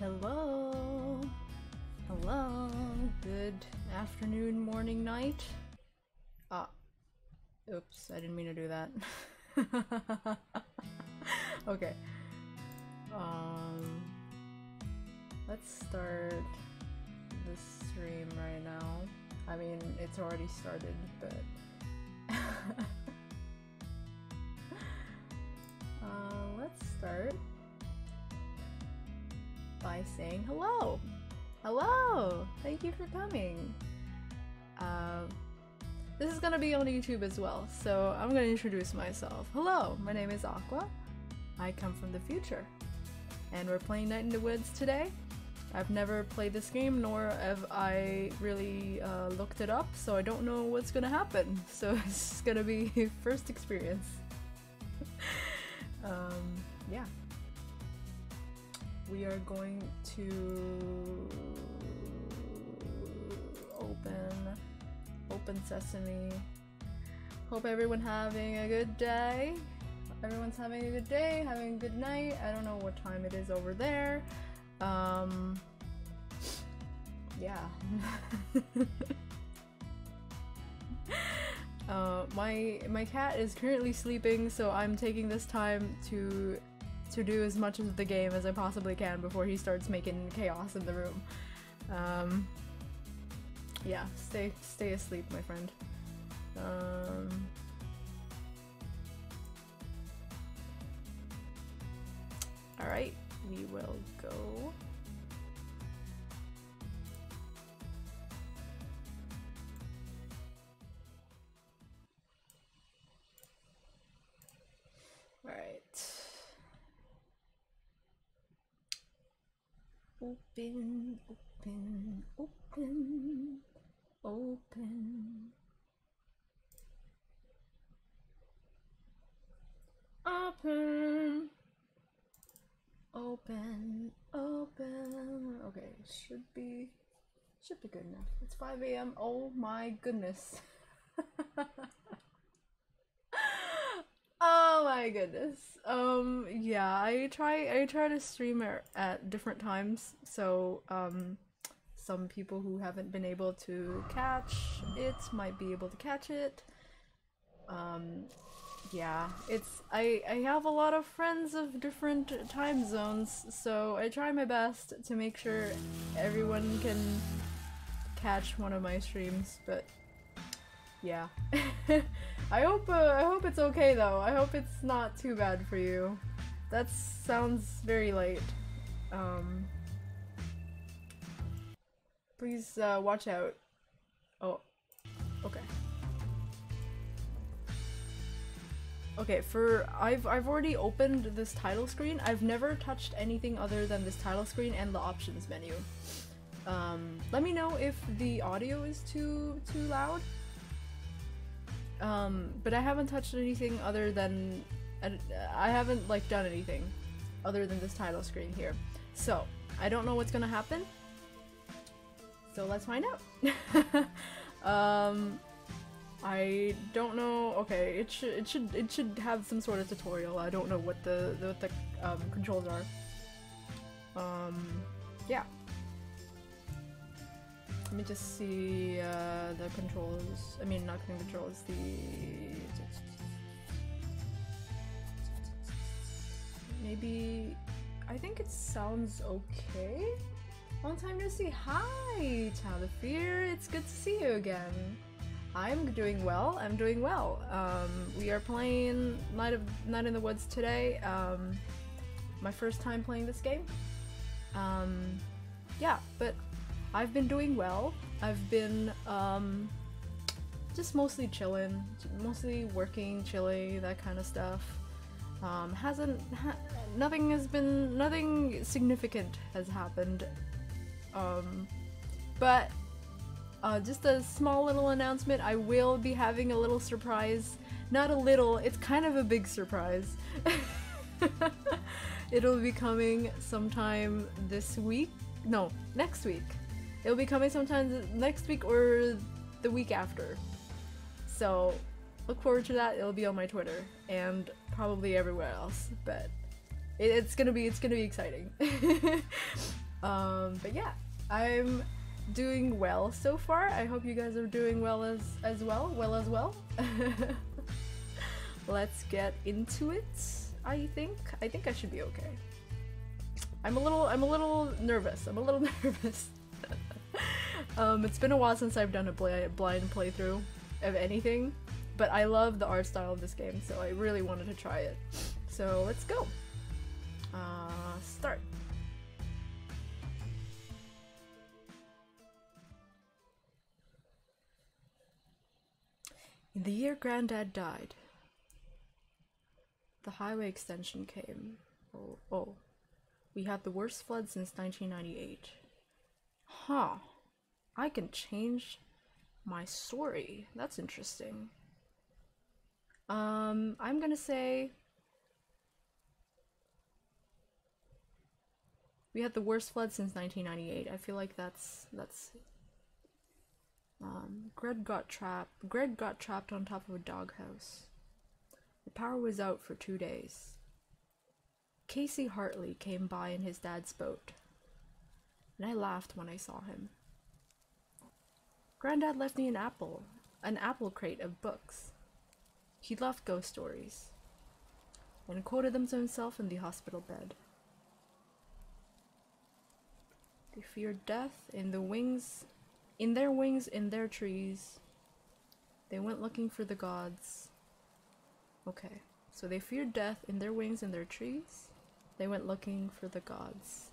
Hello? Hello? Good afternoon, morning, night? Ah. Oops, I didn't mean to do that. Okay. Let's start this stream right now. I mean, it's already started, but... let's start by saying hello! Hello! Thank you for coming! This is gonna be on YouTube as well, so I'm gonna introduce myself. Hello, my name is Aqua. I come from the future. And we're playing Night in the Woods today. I've never played this game, nor have I really looked it up, so I don't know what's gonna happen. So it's gonna be first experience. Yeah. We are going to open sesame. Hope everyone having a good day. Everyone's having a good day, having a good night. I don't know what time it is over there. Yeah. My cat is currently sleeping, so I'm taking this time to do as much of the game as I possibly can before he starts making chaos in the room. Yeah, stay asleep, my friend. Alright, we will go. Alright. Open, open, open, open. Open. Open, open. Okay, should be good enough. It's 5 a.m. Oh my goodness. Oh my goodness. Yeah, I try to stream at different times, so some people who haven't been able to catch it might be able to catch it. Yeah, it's I have a lot of friends of different time zones, so I try my best to make sure everyone can catch one of my streams, but yeah. I hope it's okay though. I hope it's not too bad for you. That sounds very late. Please watch out. Oh, okay. Okay, I've already opened this title screen. I've never touched anything other than this title screen and the options menu. Let me know if the audio is too loud. But I haven't touched anything other than I haven't like done anything other than this title screen here. So I don't know what's gonna happen. So let's find out. I don't know. Okay, it should have some sort of tutorial. I don't know what the controls are. Yeah. Let me just see the controls. I mean, not controls. The maybe. I think it sounds okay. Long time to see. Hi, Child of Fear. It's good to see you again. I'm doing well. We are playing Night in the Woods today. My first time playing this game. Yeah, but I've been doing well. I've been just mostly chilling, mostly working, chilling, that kind of stuff. Nothing significant has happened. But just a small little announcement, I will be having a little surprise. Not a little, it's kind of a big surprise. It'll be coming sometime this week. No, next week. It'll be coming sometime next week or the week after. So look forward to that. It'll be on my Twitter and probably everywhere else, but it's gonna be exciting. But yeah, I'm doing well so far. I hope you guys are doing well as well. Let's get into it. I think I should be okay. I'm a little nervous. It's been a while since I've done a blind playthrough of anything, but I love the art style of this game, so I really wanted to try it. So let's go. Start. In the year Granddad died, the highway extension came. Oh. We had the worst flood since 1998. Huh. I can change my story. That's interesting. I'm gonna say we had the worst flood since 1998. I feel like that's Greg got trapped on top of a doghouse. The power was out for 2 days. Casey Hartley came by in his dad's boat, and I laughed when I saw him. Granddad left me an apple crate of books. He loved ghost stories, and quoted them to himself in the hospital bed. They feared death in their wings, in their trees. They went looking for the gods. Okay, so they feared death in their wings, in their trees. They went looking for the gods.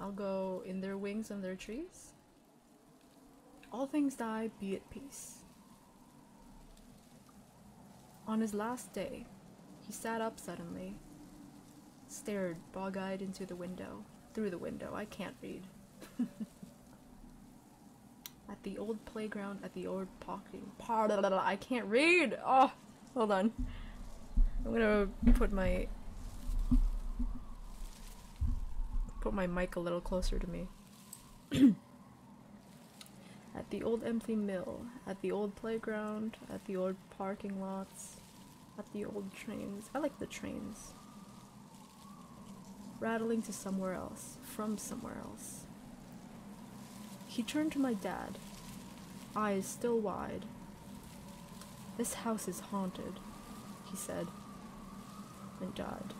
I'll go in their wings and their trees. All things die, be at peace. On his last day, he sat up suddenly, stared bog-eyed into the window, through the window, I can't read. At the old playground, at the old parking, I can't read! Oh, hold on. I'm gonna put my mic a little closer to me. At the old empty mill, at the old playground, at the old parking lots, at the old trains. I like the trains. Rattling to somewhere else, from somewhere else. He turned to my dad, eyes still wide. "This house is haunted," he said, and died.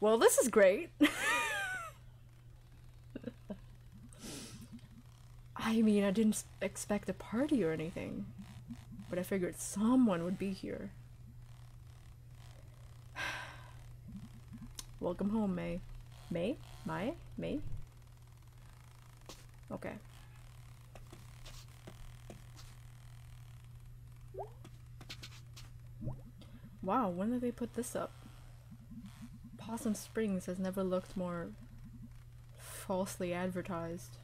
Well, this is great. I mean, I didn't expect a party or anything, but I figured someone would be here. Welcome home, Mae. Mae? Mae? Mae? Okay. Wow, when did they put this up? Possum Springs has never looked more falsely advertised.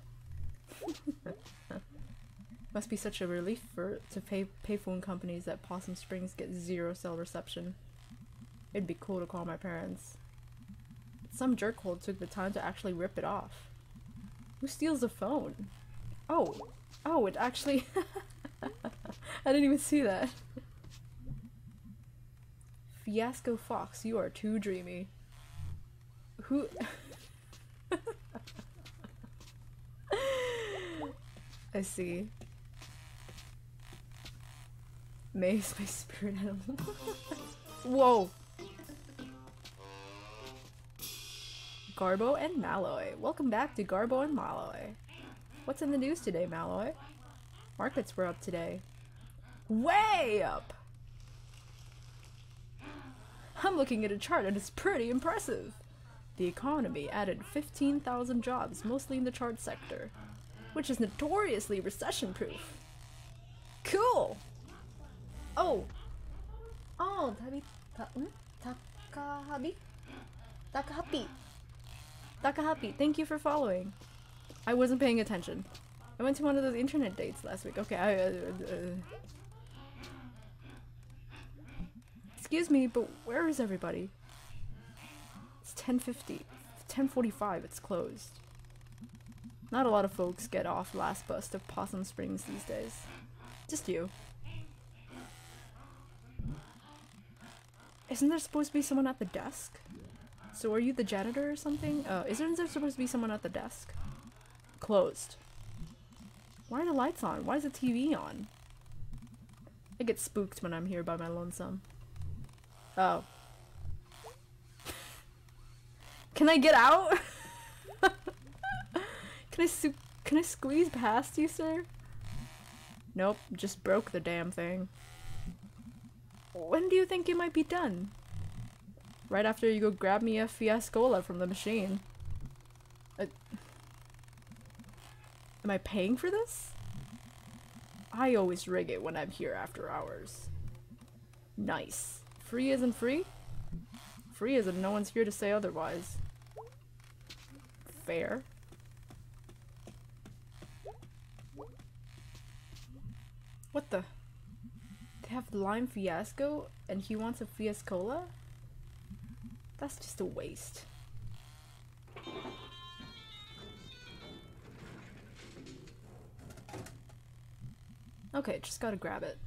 Must be such a relief to payphone companies that Possum Springs get zero cell reception. It'd be cool to call my parents. But some jerkhole took the time to actually rip it off. Who steals a phone? Oh, it actually... I didn't even see that. Fiasco Fox, you are too dreamy. Who? I see. Mae's my spirit animal. Whoa! Garbo and Malloy. Welcome back to Garbo and Malloy. What's in the news today, Malloy? Markets were up today. Way up! I'm looking at a chart and it's pretty impressive! The economy added 15,000 jobs, mostly in the chart sector, which is notoriously recession-proof. Cool! Oh! Oh, Takahapi, thank you for following. I wasn't paying attention. I went to one of those internet dates last week. Okay, excuse me, but where is everybody? It's 10:45, it's closed. Not a lot of folks get off last bust of Possum Springs these days. Just you. Isn't there supposed to be someone at the desk? So are you the janitor or something? Isn't there supposed to be someone at the desk? Closed. Why are the lights on? Why is the TV on? I get spooked when I'm here by my lonesome. Oh. Can I get out? Can I squeeze past you, sir? Nope, just broke the damn thing. When do you think you might be done? Right after you go grab me a fiascola from the machine. Am I paying for this? I always rig it when I'm here after hours. Nice. Free isn't free? Free isn't no one's here to say otherwise. Fair. What the? They have lime fiasco and he wants a fiascola? That's just a waste. Okay, just gotta grab it.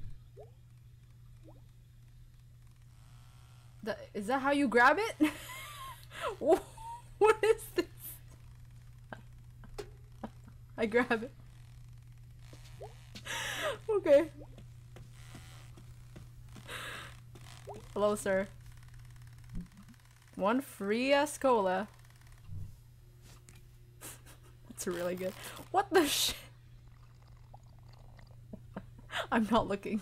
Is that how you grab it? What is this? I grab it. Okay. Hello, sir. One free Escola. That's really good. What the shit? I'm not looking.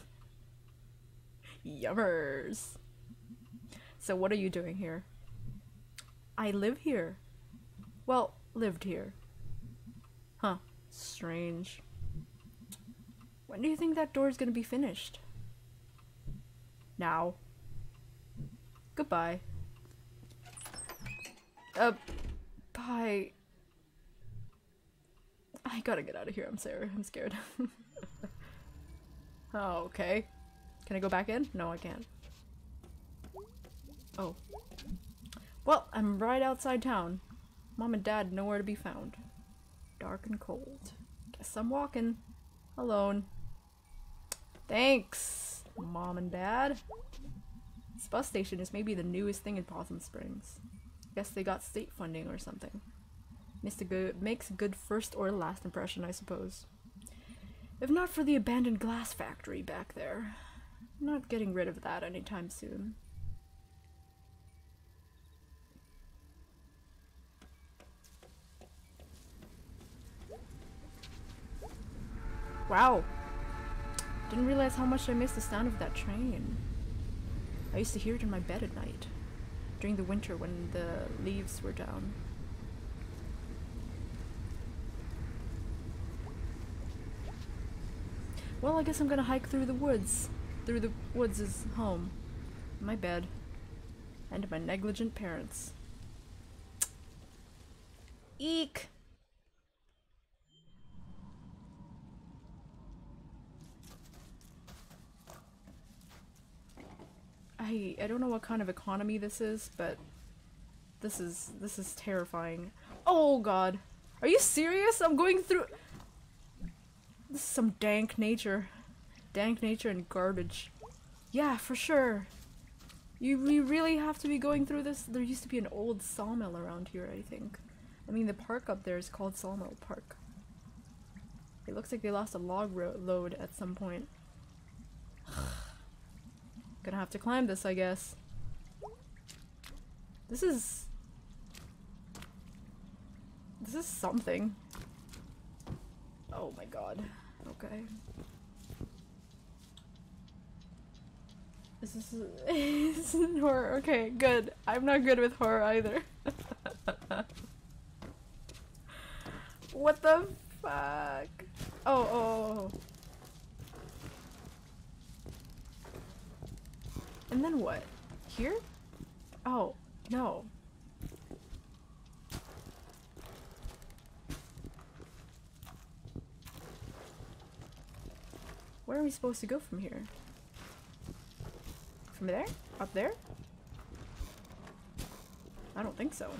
Yummers. So what are you doing here? I live here. Well, lived here. Huh. Strange. When do you think that door is gonna be finished? Now. Goodbye. Bye. I gotta get out of here, I'm sorry. I'm scared. Oh, okay. Can I go back in? No, I can't. Oh. Well, I'm right outside town. Mom and Dad nowhere to be found. Dark and cold. Guess I'm walking. Alone. Thanks, Mom and Dad. This bus station is maybe the newest thing in Possum Springs. Guess they got state funding or something. Makes a good first or last impression, I suppose. If not for the abandoned glass factory back there. Not getting rid of that anytime soon. Wow. Didn't realize how much I missed the sound of that train. I used to hear it in my bed at night. During the winter when the leaves were down. Well, I guess I'm gonna hike through the woods. Through the woods is home. My bed. And my negligent parents. Eek! I don't know what kind of economy this is, but this is terrifying. Oh god. Are you serious? I'm going through. This is some dank nature. Dank nature and garbage. Yeah, for sure. We really have to be going through this. There used to be an old sawmill around here, I think. I mean, the park up there is called Sawmill Park. It looks like they lost a log load at some point. Gonna have to climb this, I guess. This is something. Oh my god. Okay. This is horror. Okay, good. I'm not good with horror either. What the fuck? Oh. And then what? Here? Oh, no. Where are we supposed to go from here? From there? Up there? I don't think so.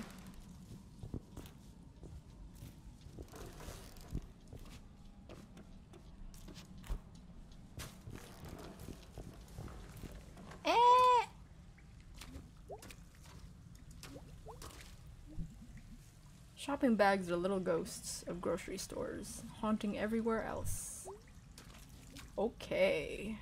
Shopping bags are little ghosts of grocery stores, haunting everywhere else. Okay.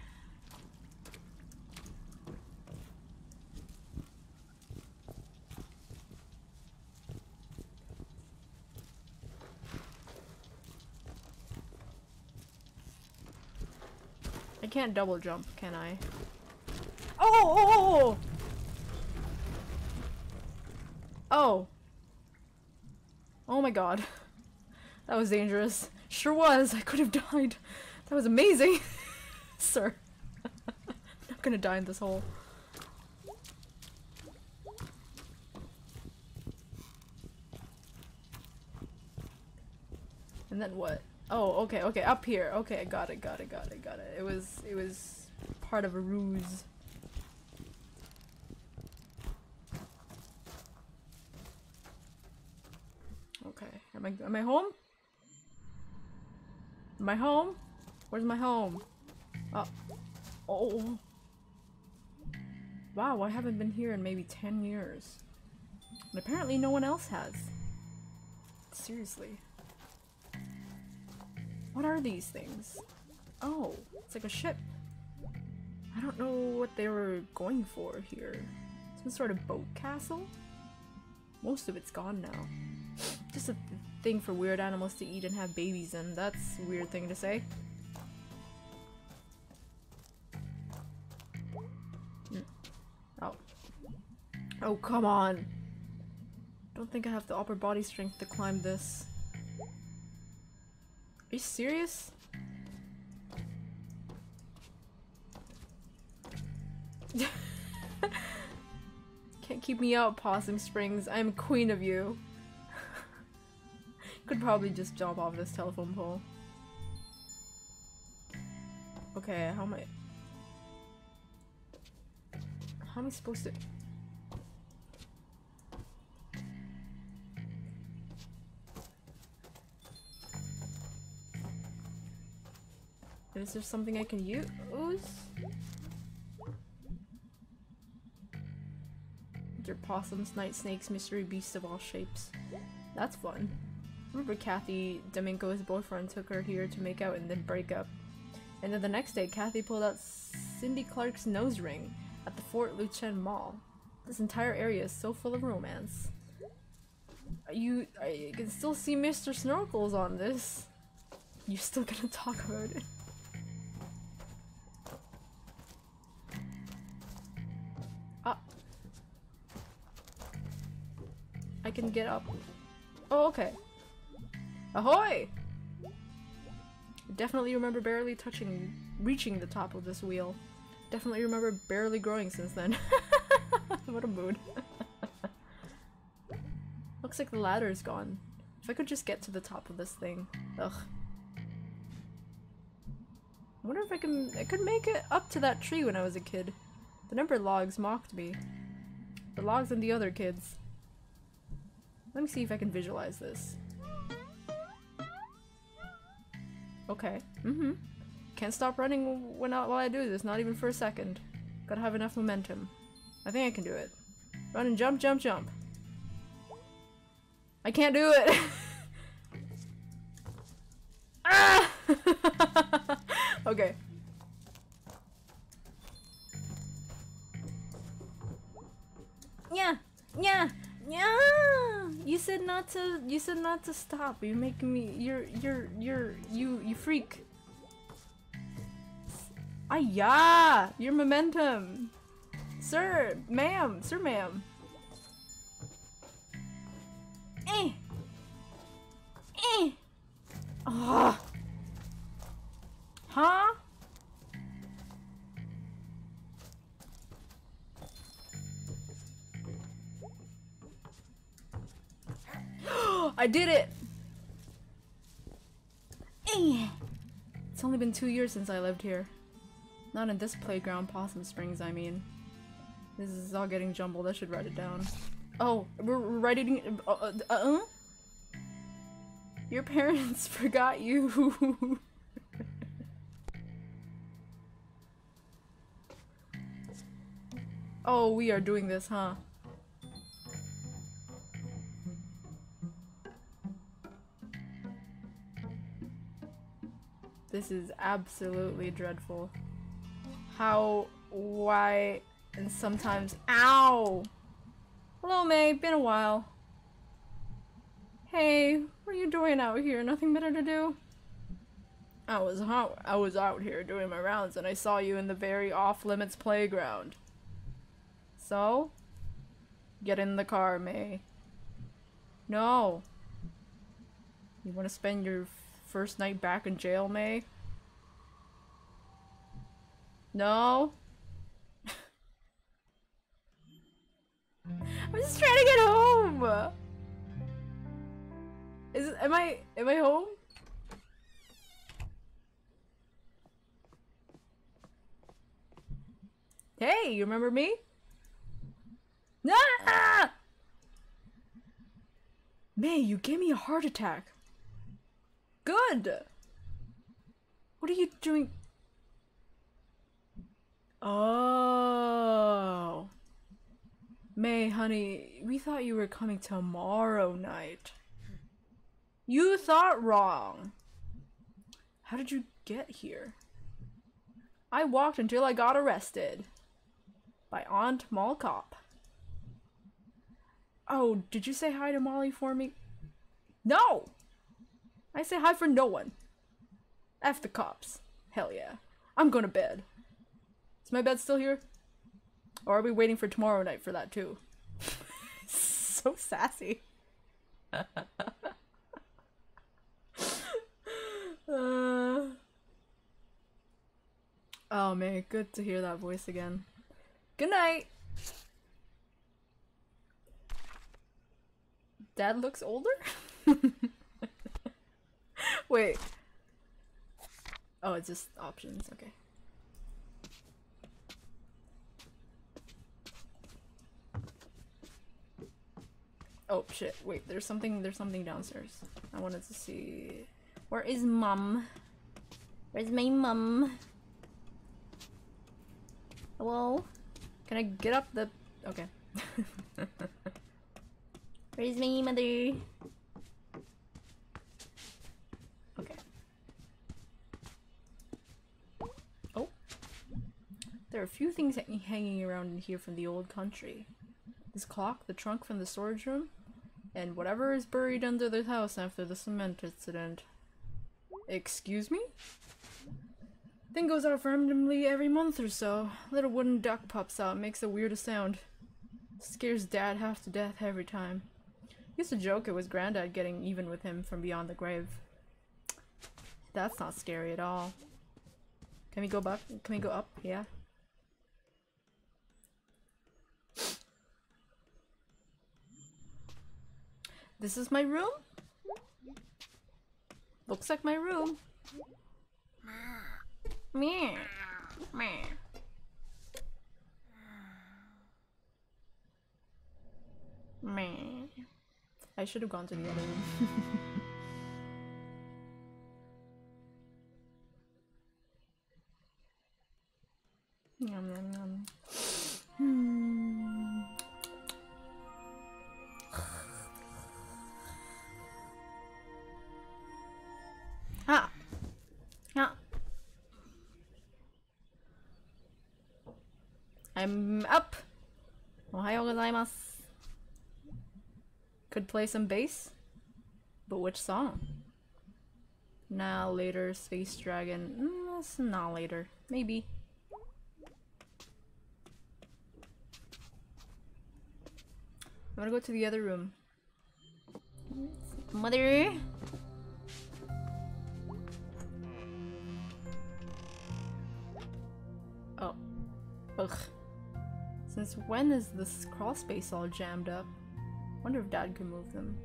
I can't double jump, can I? Oh! Oh! Oh my god. That was dangerous. Sure was! I could have died! That was amazing! Sir. I'm not gonna die in this hole. And then what? Oh, okay, okay, up here. Okay, got it. It was part of a ruse. Okay, am I home? Am I home? Where's my home? Oh. Wow, I haven't been here in maybe 10 years. And apparently no one else has. Seriously. What are these things? Oh, it's like a ship. I don't know what they were going for here. Some sort of boat castle? Most of it's gone now. Just a thing for weird animals to eat and have babies in. That's a weird thing to say. Oh. Oh, come on! Don't think I have the upper body strength to climb this. Are you serious? Can't keep me out, Possum Springs. I am queen of you. Could probably just jump off this telephone pole. Okay, how am I supposed to? Is there something I can use? Your possums, night snakes, mystery beasts of all shapes. That's fun. Remember Kathy, Domingo's boyfriend, took her here to make out and then break up. And then the next day, Kathy pulled out Cindy Clark's nose ring at the Fort Luchen Mall. This entire area is so full of romance. You can still see Mr. Snorkels on this. You're still gonna talk about it. I can get up. Oh, okay. Ahoy! Definitely remember barely reaching the top of this wheel. Definitely remember barely growing since then. What a mood. Looks like the ladder is gone. If I could just get to the top of this thing. Ugh. I wonder if I could make it up to that tree when I was a kid. The number of logs mocked me. The logs and the other kids. Let me see if I can visualize this. Okay. Mm-hmm. Can't stop running while I do this, not even for a second. Gotta have enough momentum. I think I can do it. Run and jump, jump, jump. I can't do it! Ah! Okay. Yeah! Yeah! Yeah, you said not to stop. You're making me you freak. Ah, your momentum. Sir ma'am. Oh. Huh? I did it! It's only been 2 years since I lived here. Not in this playground, Possum Springs, I mean. This is all getting jumbled, I should write it down. Oh, we're writing... Your parents forgot you! Oh, we are doing this, huh? This is absolutely dreadful. How, why, and sometimes, ow! Hello, Mae, been a while. Hey, what are you doing out here? Nothing better to do? I was out here doing my rounds and I saw you in the very off-limits playground. So? Get in the car, Mae. No. You want to spend your first night back in jail, Mae? No? I'm just trying to get home! Am I home? Hey, you remember me? Ah! Mae, you gave me a heart attack. Good! What are you doing? Oh. Mae, honey, we thought you were coming tomorrow night. You thought wrong. How did you get here? I walked until I got arrested. By Aunt Mall Cop. Oh, did you say hi to Molly for me? No! I say hi for no one. F the cops. Hell yeah. I'm going to bed. Is my bed still here? Or are we waiting for tomorrow night for that too? So sassy. Oh man, good to hear that voice again. Good night! Dad looks older? Wait. Oh, it's just options, okay. Oh shit, wait, there's something downstairs. I wanted to see... Where is Mum? Where's my mum? Hello? Can I get up the... Okay. Where's my mother? Okay. Oh. There are a few things hanging around in here from the old country. This clock, the trunk from the storage room, and whatever is buried under the house after the cement incident. Excuse me? Thing goes off randomly every month or so. Little wooden duck pops out, makes the weirdest sound. Scares Dad half to death every time. Used to joke it was Granddad getting even with him from beyond the grave. That's not scary at all. Can we go up? Can we go up? Yeah. This is my room? Looks like my room. Meh. Meh. Meh. I should have gone to the other room. Yum yum yum. Ah. Yeah. I'm up! Ohayou gozaimasu. Could play some bass? But which song? Nah, later. Space Dragon. That's not later. Maybe. I'm gonna go to the other room. Mother! Oh. Ugh. Since when is this crawl space all jammed up? Wonder if Dad can move them.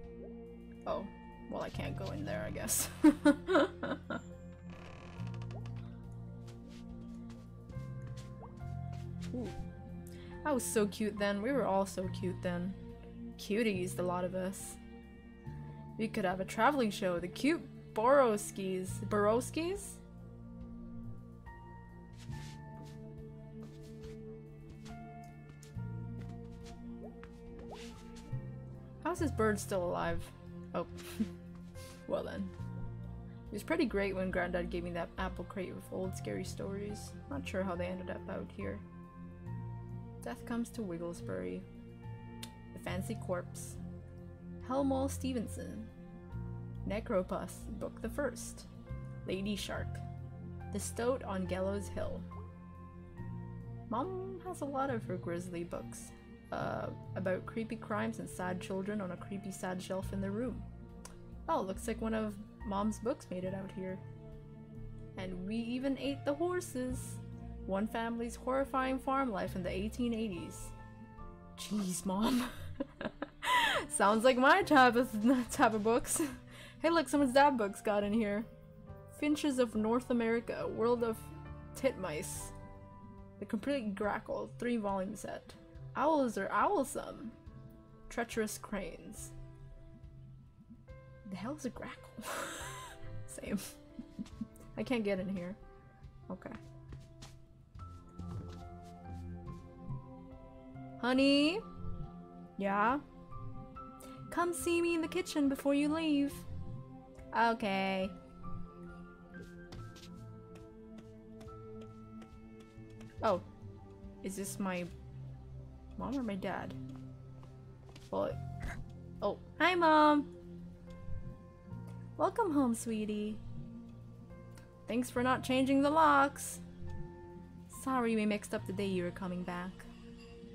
Oh. Well, I can't go in there, I guess. Ooh. I was so cute then. We were all so cute then. Cuties, the lot of us. We could have a traveling show. The cute Boroskis. Boroskis? How's this bird still alive? Oh. Well then. It was pretty great when Granddad gave me that apple crate with old scary stories. Not sure how they ended up out here. Death comes to Wigglesbury. The Fancy Corpse. Helmall Stevenson. Necropus, Book the First. Lady Shark. The Stoat on Gallows Hill. Mom has a lot of her grisly books. About creepy crimes and sad children on a creepy sad shelf in their room. Oh, looks like one of Mom's books made it out here. And we even ate the horses! One family's horrifying farm life in the 1880s. Jeez, Mom. Sounds like my type of books. Hey look, someone's dad books got in here. Finches of North America, World of Titmice. The Complete Grackle, 3-volume set. Owls are owlsome. Treacherous Cranes. The hell's a grackle? Same. I can't get in here. Okay. Honey? Yeah? Come see me in the kitchen before you leave. Okay. Oh. Is this my mom or my dad? Well, oh. Hi, Mom! Welcome home, sweetie. Thanks for not changing the locks. Sorry we mixed up the day you were coming back.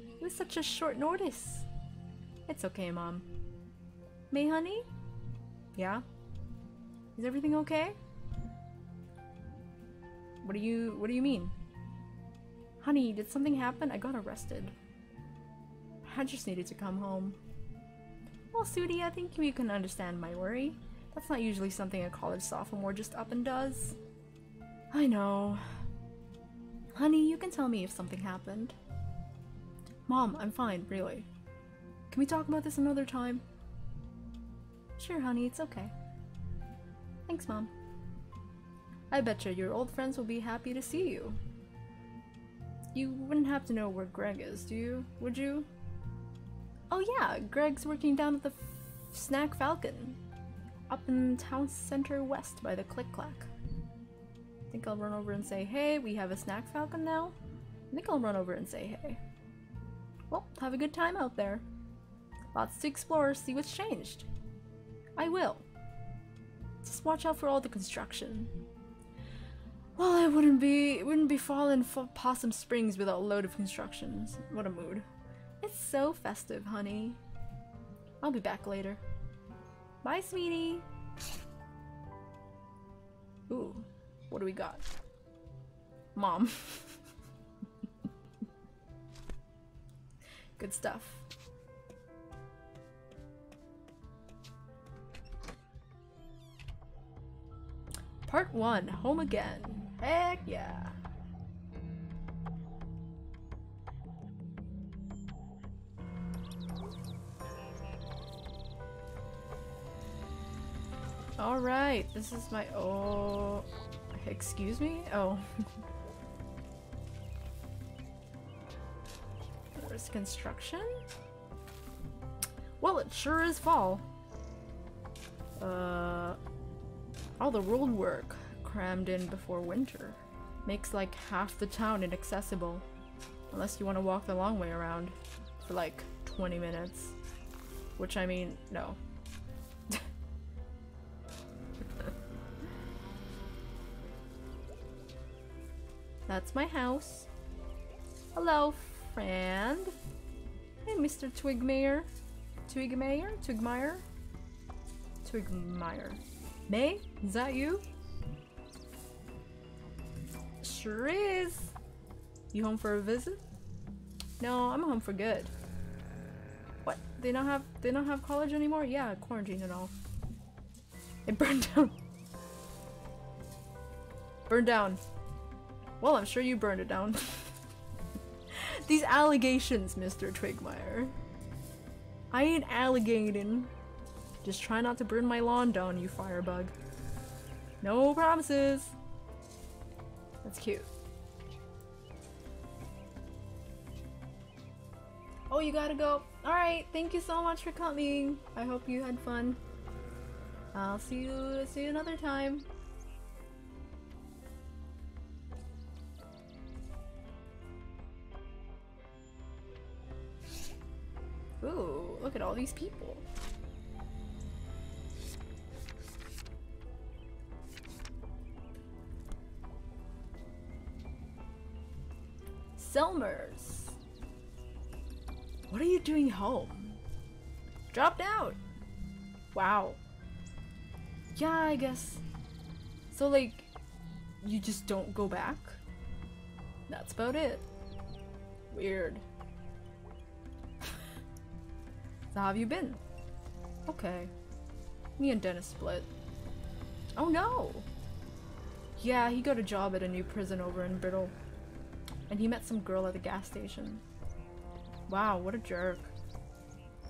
It was such a short notice. It's okay, Mom. May, honey? Yeah? Is everything okay? What do you mean? Honey, did something happen? I got arrested. I just needed to come home. Well, Sudie, I think you can understand my worry. That's not usually something a college sophomore just up and does. I know. Honey, you can tell me if something happened. Mom, I'm fine, really. Can we talk about this another time? Sure, honey, it's okay. Thanks, Mom. I betcha your old friends will be happy to see you. You wouldn't have to know where Greg is, do you? Would you? Oh yeah, Greg's working down at the Snack Falcon. Up in Town Center West by the Click Clack. I think I'll run over and say, hey, we have a Snack Falcon now. I think I'll run over and say, hey. Well, have a good time out there. Lots to explore, see what's changed. I will. Just watch out for all the construction. Well, it wouldn't be fallen for Possum Springs without a load of constructions. What a mood. It's so festive, honey. I'll be back later. Bye, sweetie! Ooh, what do we got? Mom. Good stuff. Part 1, home again. Heck yeah! Alright, this is my— oh... excuse me? Oh. There's construction? Well, it sure is fall. All the road work crammed in before winter. Makes like half the town inaccessible. Unless you want to walk the long way around for like 20 minutes. Which I mean, no. That's my house. Hello, friend. Hey, Mr. Twigmeyer. Twigmeyer? Twigmeyer? Twigmeyer. May? Is that you? Sure is. You home for a visit? No, I'm home for good. What? They don't have college anymore? Yeah, quarantine and all. It burned down. Burned down. Well, I'm sure you burned it down. These allegations, Mr. Twigmeyer. I ain't allegating. Just try not to burn my lawn down, you firebug. No promises. That's cute. Oh, you gotta go. Alright, thank you so much for coming. I hope you had fun. I'll see you another time. Ooh, look at all these people. Selmers. What are you doing home? Dropped out. Wow. Yeah, I guess. So like, you just don't go back? That's about it. Weird. So how have you been? Okay. Me and Dennis split. Oh no! Yeah, he got a job at a new prison over in Brittle. And he met some girl at the gas station. Wow, what a jerk.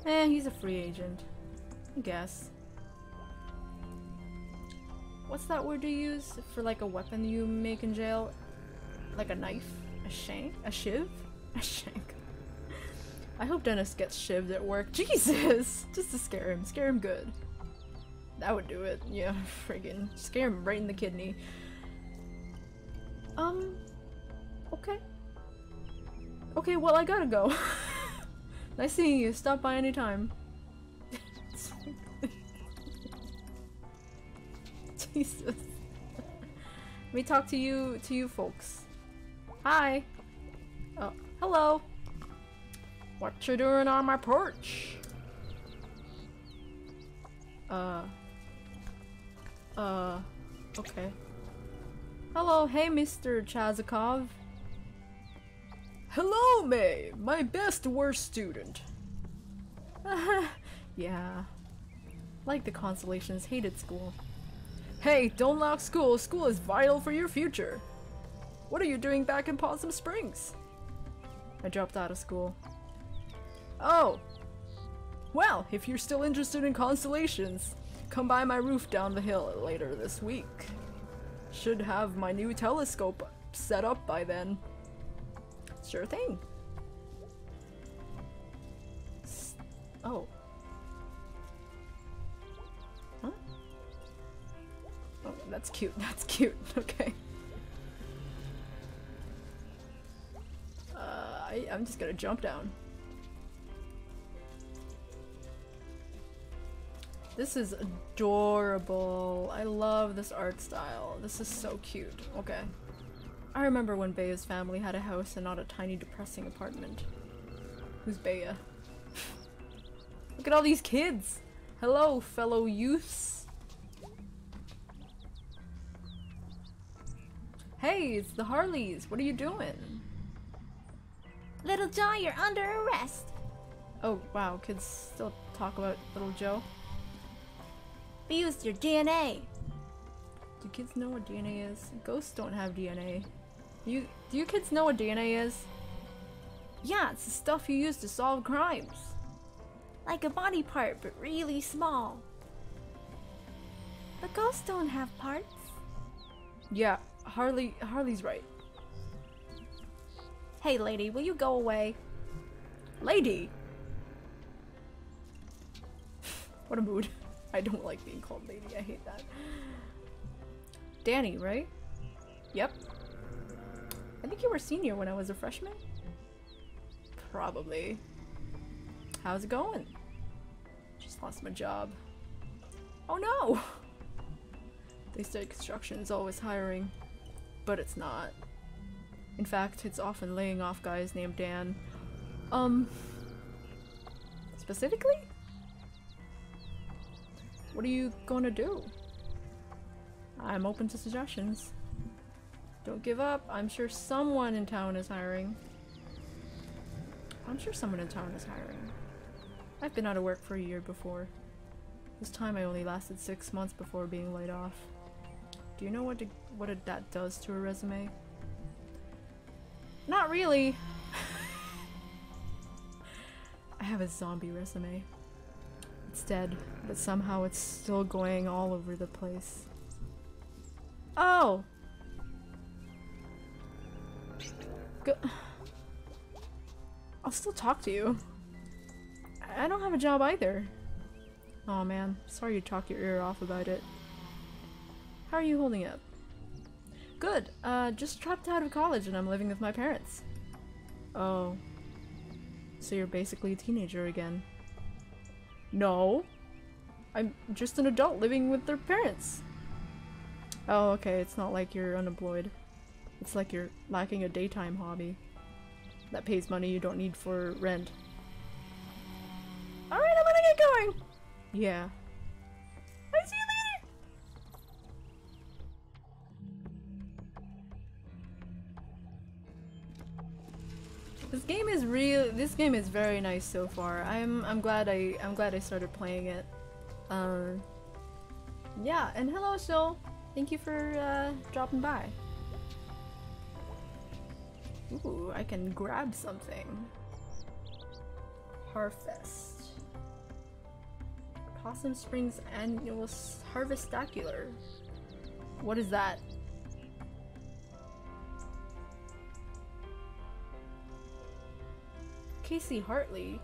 Eh, he's a free agent, I guess. What's that word you use for like a weapon you make in jail? Like a knife? A shank? A shiv? A shank. I hope Dennis gets shivved at work. Jesus! Just to scare him. Scare him good. That would do it. Yeah, friggin'. Scare him right in the kidney. Okay. Okay, well, I gotta go. Nice seeing you. Stop by anytime. Jesus. Let me talk to you folks. Hi. Oh, hello. What you doing on my porch? Okay. Hello, hey Mr. Chazikov. Hello, Mae, my best worst student. Yeah. Like the Constellations, hated school. Hey, don't knock school. School is vital for your future. What are you doing back in Possum Springs? I dropped out of school. Oh! Well, if you're still interested in Constellations, come by my roof down the hill later this week. Should have my new telescope set up by then. Sure thing. Oh. Huh? Oh, that's cute. That's cute. Okay. I'm just gonna jump down. This is adorable. I love this art style. This is so cute. Okay. I remember when Bea's family had a house and not a tiny depressing apartment. Who's Bea? Look at all these kids! Hello, fellow youths! Hey, it's the Harleys! What are you doing? Little Joe, you're under arrest! Oh, wow, kids still talk about Little Joe. We used your DNA. Do kids know what DNA is? Ghosts don't have DNA. Do you kids know what DNA is? Yeah, it's the stuff you use to solve crimes. Like a body part, but really small. But ghosts don't have parts. Yeah, Harley's right. Hey lady, will you go away? Lady! What a mood. I don't like being called lady, I hate that. Danny, right? Yep. I think you were senior when I was a freshman? Probably. How's it going? Just lost my job. Oh no! They said construction is always hiring, but it's not. In fact, it's often laying off guys named Dan. Specifically? What are you gonna do? I'm open to suggestions. Don't give up. I'm sure someone in town is hiring. I've been out of work for a year before. This time I only lasted 6 months before being laid off. Do you know what that does to a resume? Not really. I have a zombie resume. It's dead, but somehow it's still going all over the place. Oh! Go I'll still talk to you. I don't have a job either. Oh man, sorry you talked your ear off about it. How are you holding up? Good, just dropped out of college and I'm living with my parents. Oh. So you're basically a teenager again. No. I'm just an adult living with their parents. Oh, okay. It's not like you're unemployed. It's like you're lacking a daytime hobby that pays money you don't need for rent. Alright, I'm gonna get going! Yeah. I'll see you later! This game is real. This game is very nice so far. I'm glad I started playing it. Yeah, and hello, Shil. Thank you for dropping by. Ooh, I can grab something. Harvest. Possum Springs Annual Harvestacular. What is that? Casey Hartley.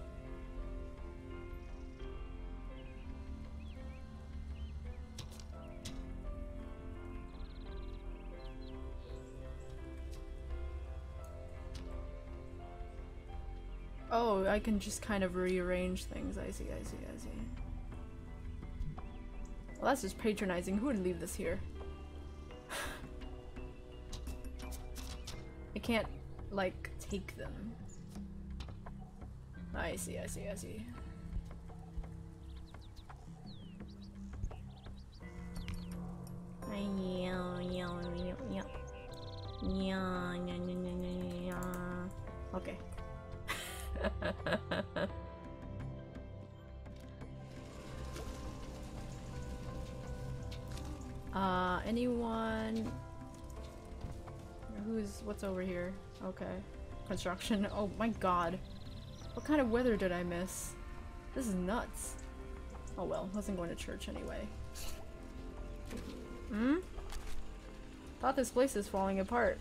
Oh, I can just kind of rearrange things. I see, I see, I see. Well, that's just patronizing. Who would leave this here? I can't, like, take them. I see, I see, I see. Okay. Anyone who's what's over here? Okay. Construction. Oh my god. What kind of weather did I miss? This is nuts. Oh well, wasn't going to church anyway. Hmm? Thought this place is falling apart.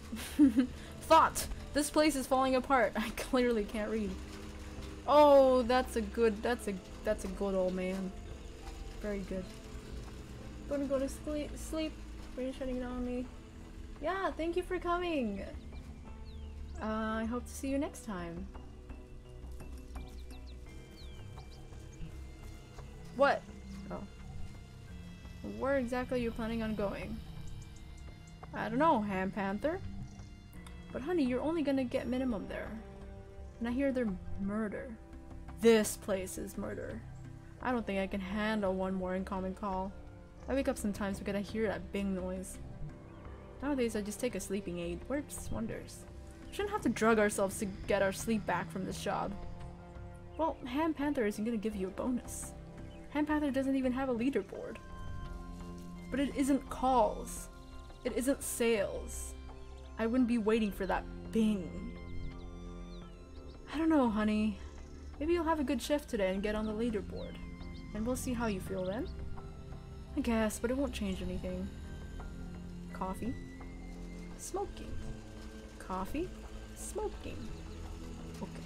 Thought! This place is falling apart. I clearly can't read. Oh, that's a good old man. Very good. I'm gonna go to sleep. Are you shutting it on me? Yeah, thank you for coming. I hope to see you next time. What? Oh. Where exactly are you planning on going? I don't know, Ham Panther. But honey, you're only gonna get minimum there. And I hear they're murder. This place is murder. I don't think I can handle one more incoming call. I wake up sometimes because I hear that bing noise. Nowadays I just take a sleeping aid. Works wonders. We shouldn't have to drug ourselves to get our sleep back from this job. Well, Ham Panther isn't gonna give you a bonus. Ham Panther doesn't even have a leaderboard. But it isn't calls. It isn't sales. I wouldn't be waiting for that bing. I don't know, honey. Maybe you'll have a good shift today and get on the leaderboard. And we'll see how you feel then. I guess, but it won't change anything. Coffee. Smoking. Coffee. Smoking. Okay.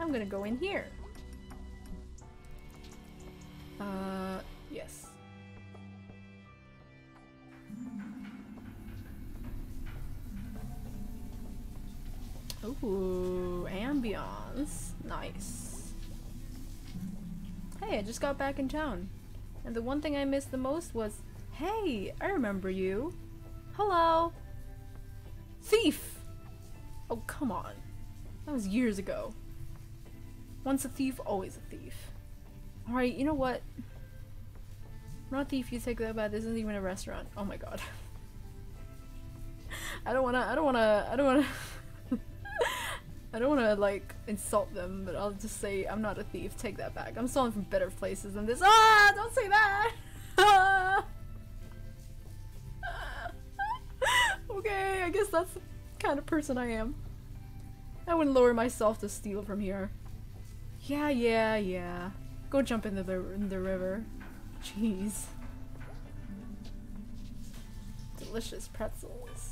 I'm gonna go in here. Yes. Ooh, ambience. Nice. Hey, I just got back in town. And the one thing I missed the most was, hey, I remember you. Hello. Thief! Oh, come on. That was years ago. Once a thief, always a thief. Alright, you know what? I'm not a thief, you take that back. This isn't even a restaurant. Oh my god. I don't wanna I don't want to, like, insult them, but I'll just say I'm not a thief. Take that back. I'm stolen from better places than this. Ah! Don't say that! Okay, I guess that's the kind of person I am. I wouldn't lower myself to steal from here. Yeah, yeah, yeah. Go jump in the river. Jeez. Delicious pretzels.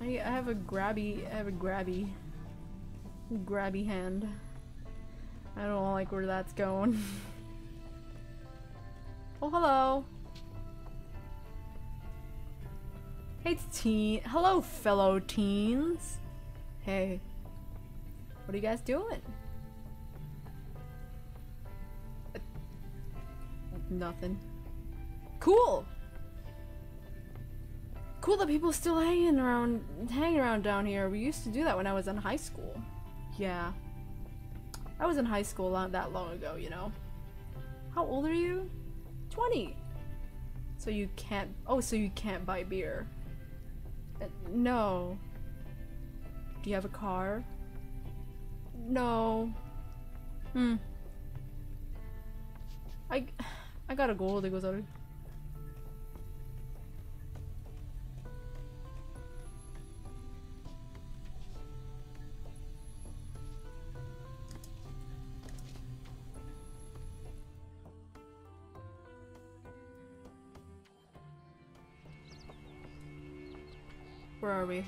I have a grabby hand. I don't like where that's going. Oh, hello. Hey, it's teen. Hello, fellow teens. Hey. What are you guys doing? Nothing. Cool. Cool that people still hanging around down here. We used to do that when I was in high school. Yeah. I was in high school not that long ago, you know. How old are you? 20. So you can't. Oh, so you can't buy beer. No. Do you have a car? No. Hmm. I gotta go. There goes out. Where are we?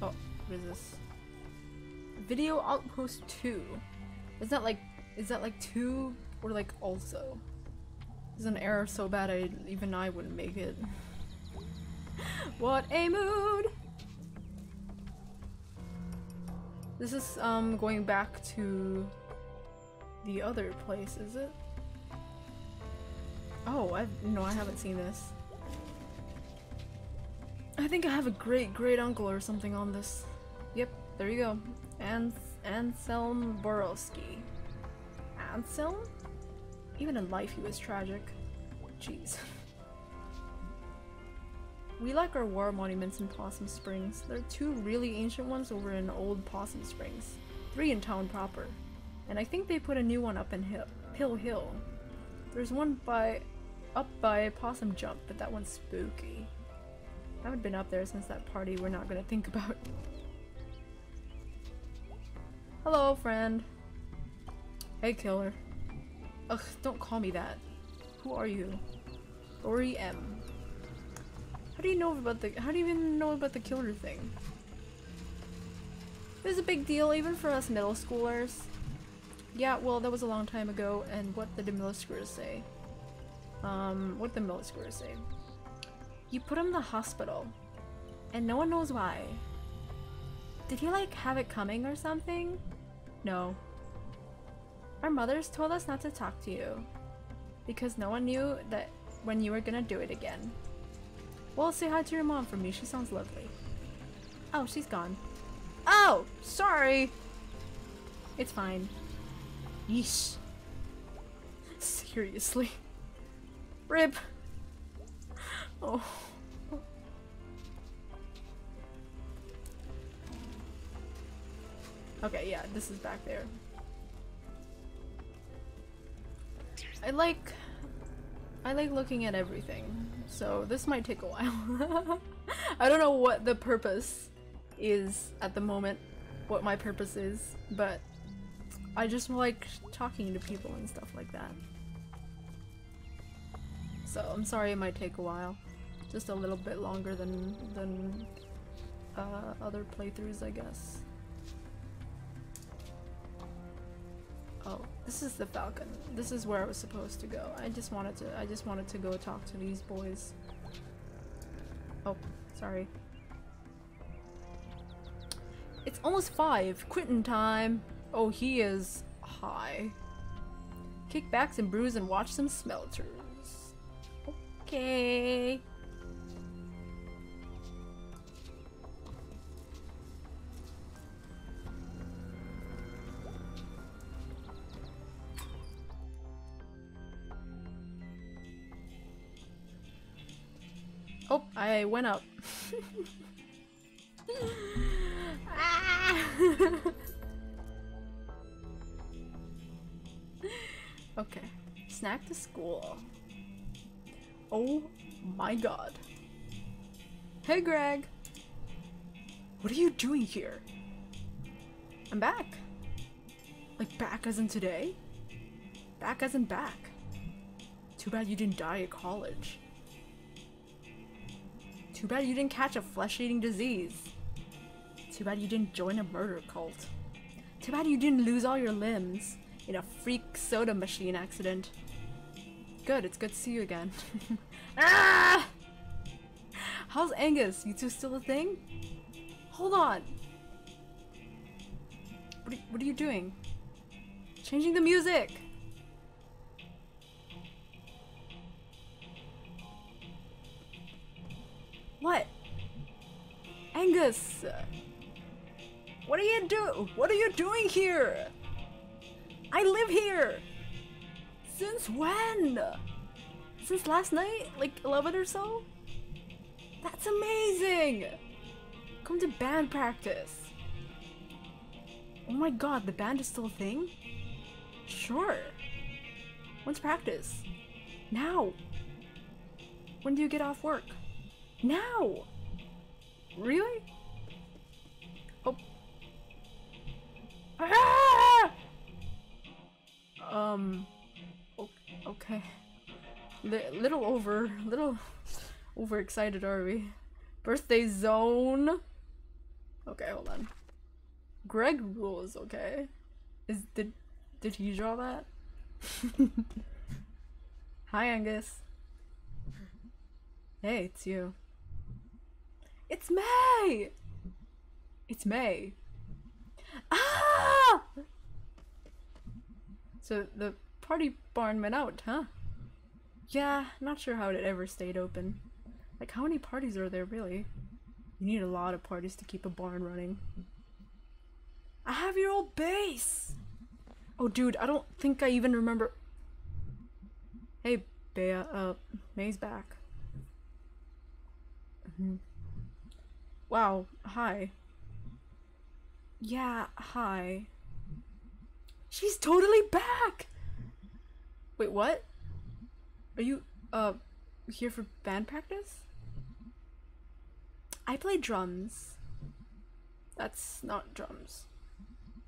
Oh, what is this? Video Outpost 2. Is that like 2 or like also? There's an error so bad even I wouldn't make it. What a mood! This is going back to the other place, is it? Oh, no, I haven't seen this. I think I have a great uncle or something on this. Yep, there you go. Anselm Borowski. Anselm? Even in life he was tragic. Jeez. We like our war monuments in Possum Springs. There are 2 really ancient ones over in Old Possum Springs. 3 in town proper. And I think they put a new one up in Pill Hill. There's one up by Possum Jump, but that one's spooky. I haven't been up there since that party we're not gonna think about. Hello, friend. Hey, killer. Ugh, don't call me that. Who are you? Lori M. How do you even know about the killer thing? It was a big deal even for us middle schoolers. Yeah, well, that was a long time ago, and what did the middle schoolers say? You put him in the hospital, and no one knows why. Did he, like, have it coming or something? No. Our mothers told us not to talk to you, because no one knew that when you were gonna do it again. Well, say hi to your mom for me, she sounds lovely. Oh, she's gone. Oh! Sorry! It's fine. Yeesh. Seriously. Rip. Oh. Okay, yeah, this is back there. I like looking at everything, so this might take a while. I don't know what the purpose is at the moment, what my purpose is, but I just like talking to people and stuff like that. So I'm sorry it might take a while. Just a little bit longer than other playthroughs, I guess. Oh, this is the Falcon. This is where I was supposed to go. I just wanted to go talk to these boys. Oh, sorry. It's almost 5, quitting time. Oh, he is high. Kick back some brews and watch some smelters. Okay. Oh, I went up. Ah! Okay, snack to school. Oh my god. Hey Greg! What are you doing here? I'm back. Like back as in today? Back as in back. Too bad you didn't die at college. Too bad you didn't catch a flesh-eating disease. Too bad you didn't join a murder cult. Too bad you didn't lose all your limbs in a freak soda machine accident. Good, it's good to see you again. Ah! How's Angus? You two still a thing? Hold on! What are you doing? Changing the music! What? Angus! What are you doing here? I live here! Since when? Since last night? Like 11 or so? That's amazing! Come to band practice. Oh my god, the band is still a thing? Sure. When's practice? Now. When do you get off work? Now! Really? Oh. Ah! Okay. Little overexcited are we? Birthday zone? Okay, hold on. Greg rules, okay? Did he draw that? Hi, Angus. Hey, it's you. It's May! It's May. Ah! So the party barn went out, huh? Yeah, not sure how it ever stayed open. Like, how many parties are there, really? You need a lot of parties to keep a barn running. I have your old base! Oh, dude, I don't think I even remember- Hey, Bea, Mae's back. Mm-hmm. Wow, hi. Yeah, hi. She's totally back! Wait, what? Are you, here for band practice? I play drums. That's not drums.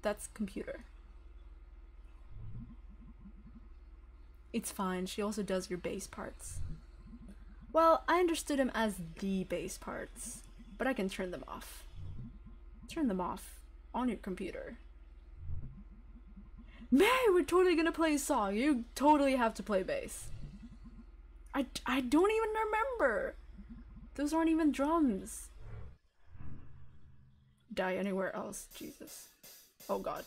That's computer. It's fine, she also does your bass parts. Well, I understood him as the bass parts, but I can turn them off. Turn them off on your computer. Man, we're totally gonna play a song. You totally have to play bass. I don't even remember. Those aren't even drums. Die anywhere else, Jesus. Oh god.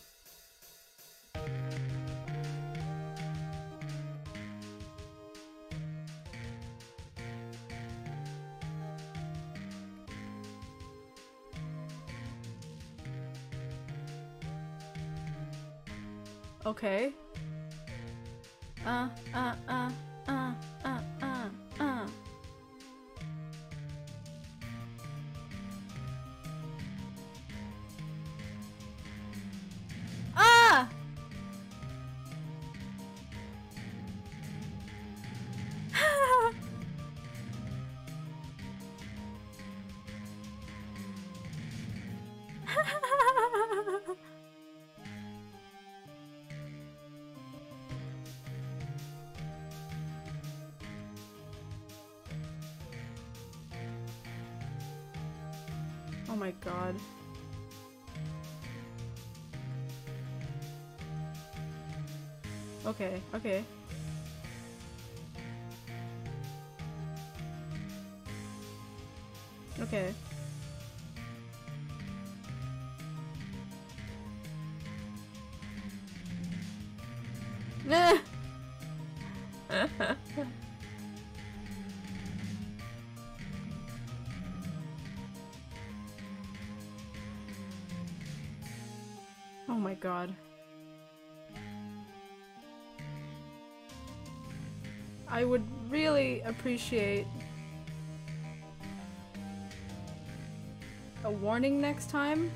Okay. Oh my god. Okay, okay. Okay. God. I would really appreciate a warning next time.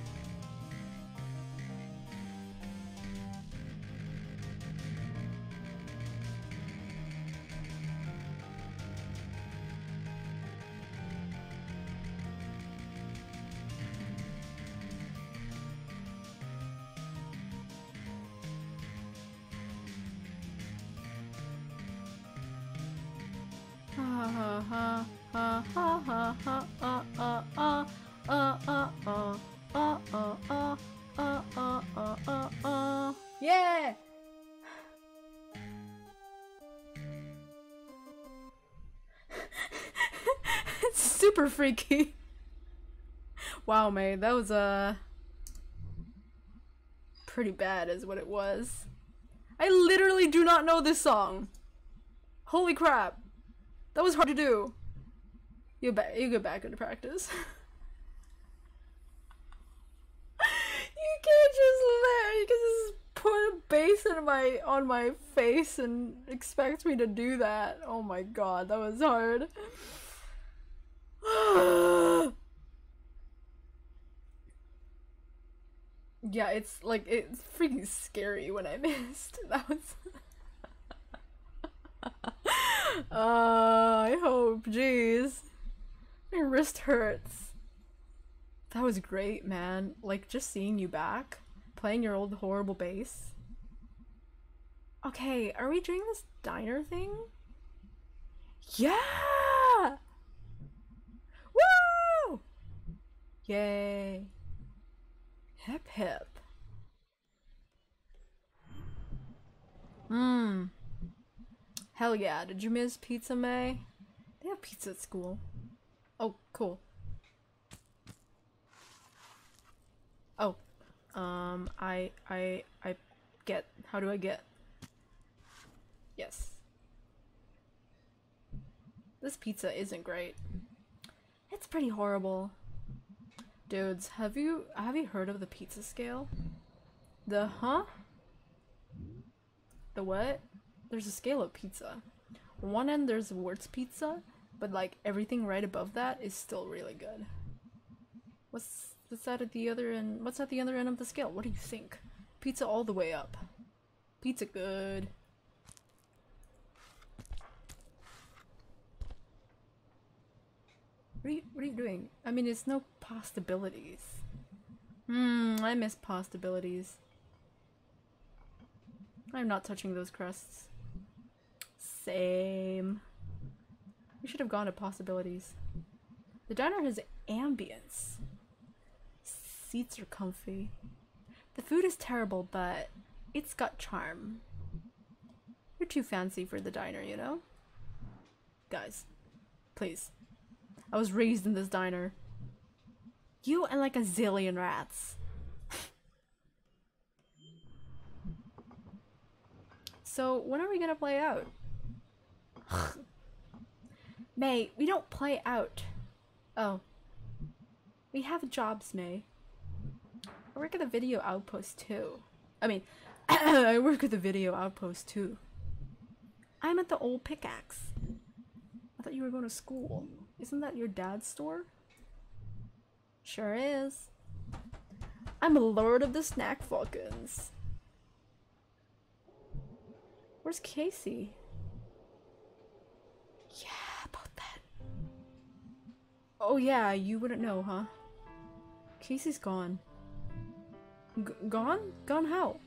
Yeah! It's super freaky. Wow, Mae, that was pretty bad is what it was. I literally do not know this song. Holy crap. That was hard to do. You get back into practice. You can't just let you can just put a bass in my on my face and expect me to do that. Oh my god, that was hard. Yeah, it's like it's freaking scary when I missed. That was I hope, jeez. My wrist hurts. That was great, man. Like, just seeing you back, playing your old horrible bass. Okay, are we doing this diner thing? Yeah! Woo! Yay. Hip hip. Mmm. Hell yeah, did you miss pizza, Mae? They have pizza at school. Oh, cool. Oh. I get. How do I get? Yes. This pizza isn't great. It's pretty horrible. Dudes, have you heard of the pizza scale? The huh? The what? There's a scale of pizza. One end there's Wurt's pizza, but like everything right above that is still really good. What's that at the other end? What's at the other end of the scale? What do you think? Pizza all the way up. Pizza good. What are you doing? I mean, it's no Pastabilities. I miss Pastabilities. I'm not touching those crusts. Same. We should have gone to Possibilities. The diner has ambience. Seats are comfy. The food is terrible, but it's got charm. You're too fancy for the diner, you know? Guys, please. I was raised in this diner. You and like a zillion rats. So, when are we gonna play out? Mae, we don't play out. Oh. We have jobs, Mae. I work at the Video Outpost too. I mean, I work at the Video Outpost too. I'm at the old pickaxe. I thought you were going to school. Isn't that your dad's store? Sure is. I'm a lord of the Snack Falcons. Where's Casey? Yeah, about that. Oh yeah, you wouldn't know, huh? Casey's gone. Gone? Gone how?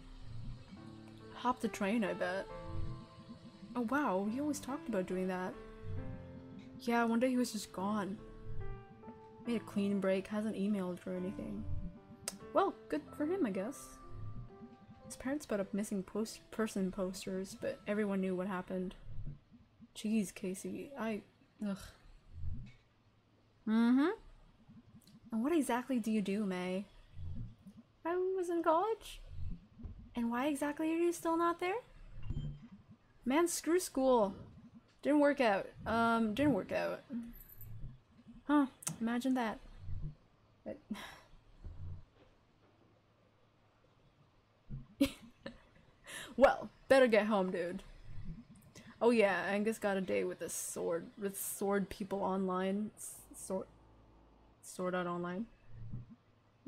Hop the train, I bet. Oh wow, he always talked about doing that. Yeah, one day he was just gone. Made a clean break, hasn't emailed or anything. Well, good for him, I guess. His parents put up missing person posters, but everyone knew what happened. Jeez, Casey, ugh. Mm-hmm. And what exactly do you do, Mae? I was in college. And why exactly are you still not there? Man, screw school. Didn't work out. Didn't work out. Huh, imagine that. But well, better get home, dude. Oh yeah, Angus got a day with a sword. With sword people online. Sword out online.